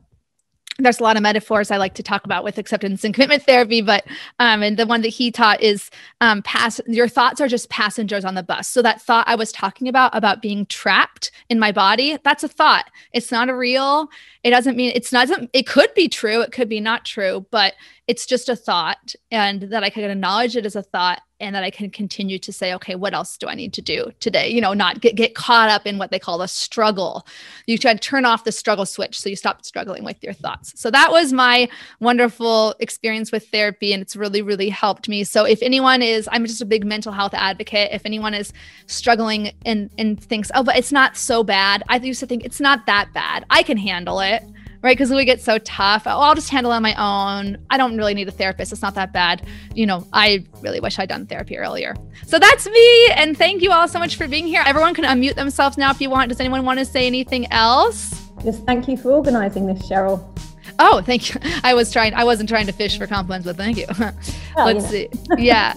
there's a lot of metaphors I like to talk about with acceptance and commitment therapy, but, um, and the one that he taught is, um, pass, your thoughts are just passengers on the bus. So that thought I was talking about, about being trapped in my body, that's a thought. It's not a real, it doesn't mean it's not, it could be true. It could be not true, but it's just a thought, and that I can acknowledge it as a thought, and that I can continue to say, okay, what else do I need to do today? You know, not get, get caught up in what they call the struggle. You try to turn off the struggle switch so you stop struggling with your thoughts. So that was my wonderful experience with therapy, and it's really, really helped me. So if anyone is, I'm just a big mental health advocate. If anyone is struggling and, and thinks, oh, but it's not so bad. I used to think it's not that bad. I can handle it. Right? Because we get so tough. Oh, I'll just handle it on my own. I don't really need a therapist. It's not that bad. You know, I really wish I'd done therapy earlier. So that's me. And thank you all so much for being here. Everyone can unmute themselves now if you want. Does anyone want to say anything else? Just thank you for organizing this, Cheryl. Oh, thank you. I was trying, I wasn't trying to fish for compliments, but thank you. Well, let's you know. see. Yeah.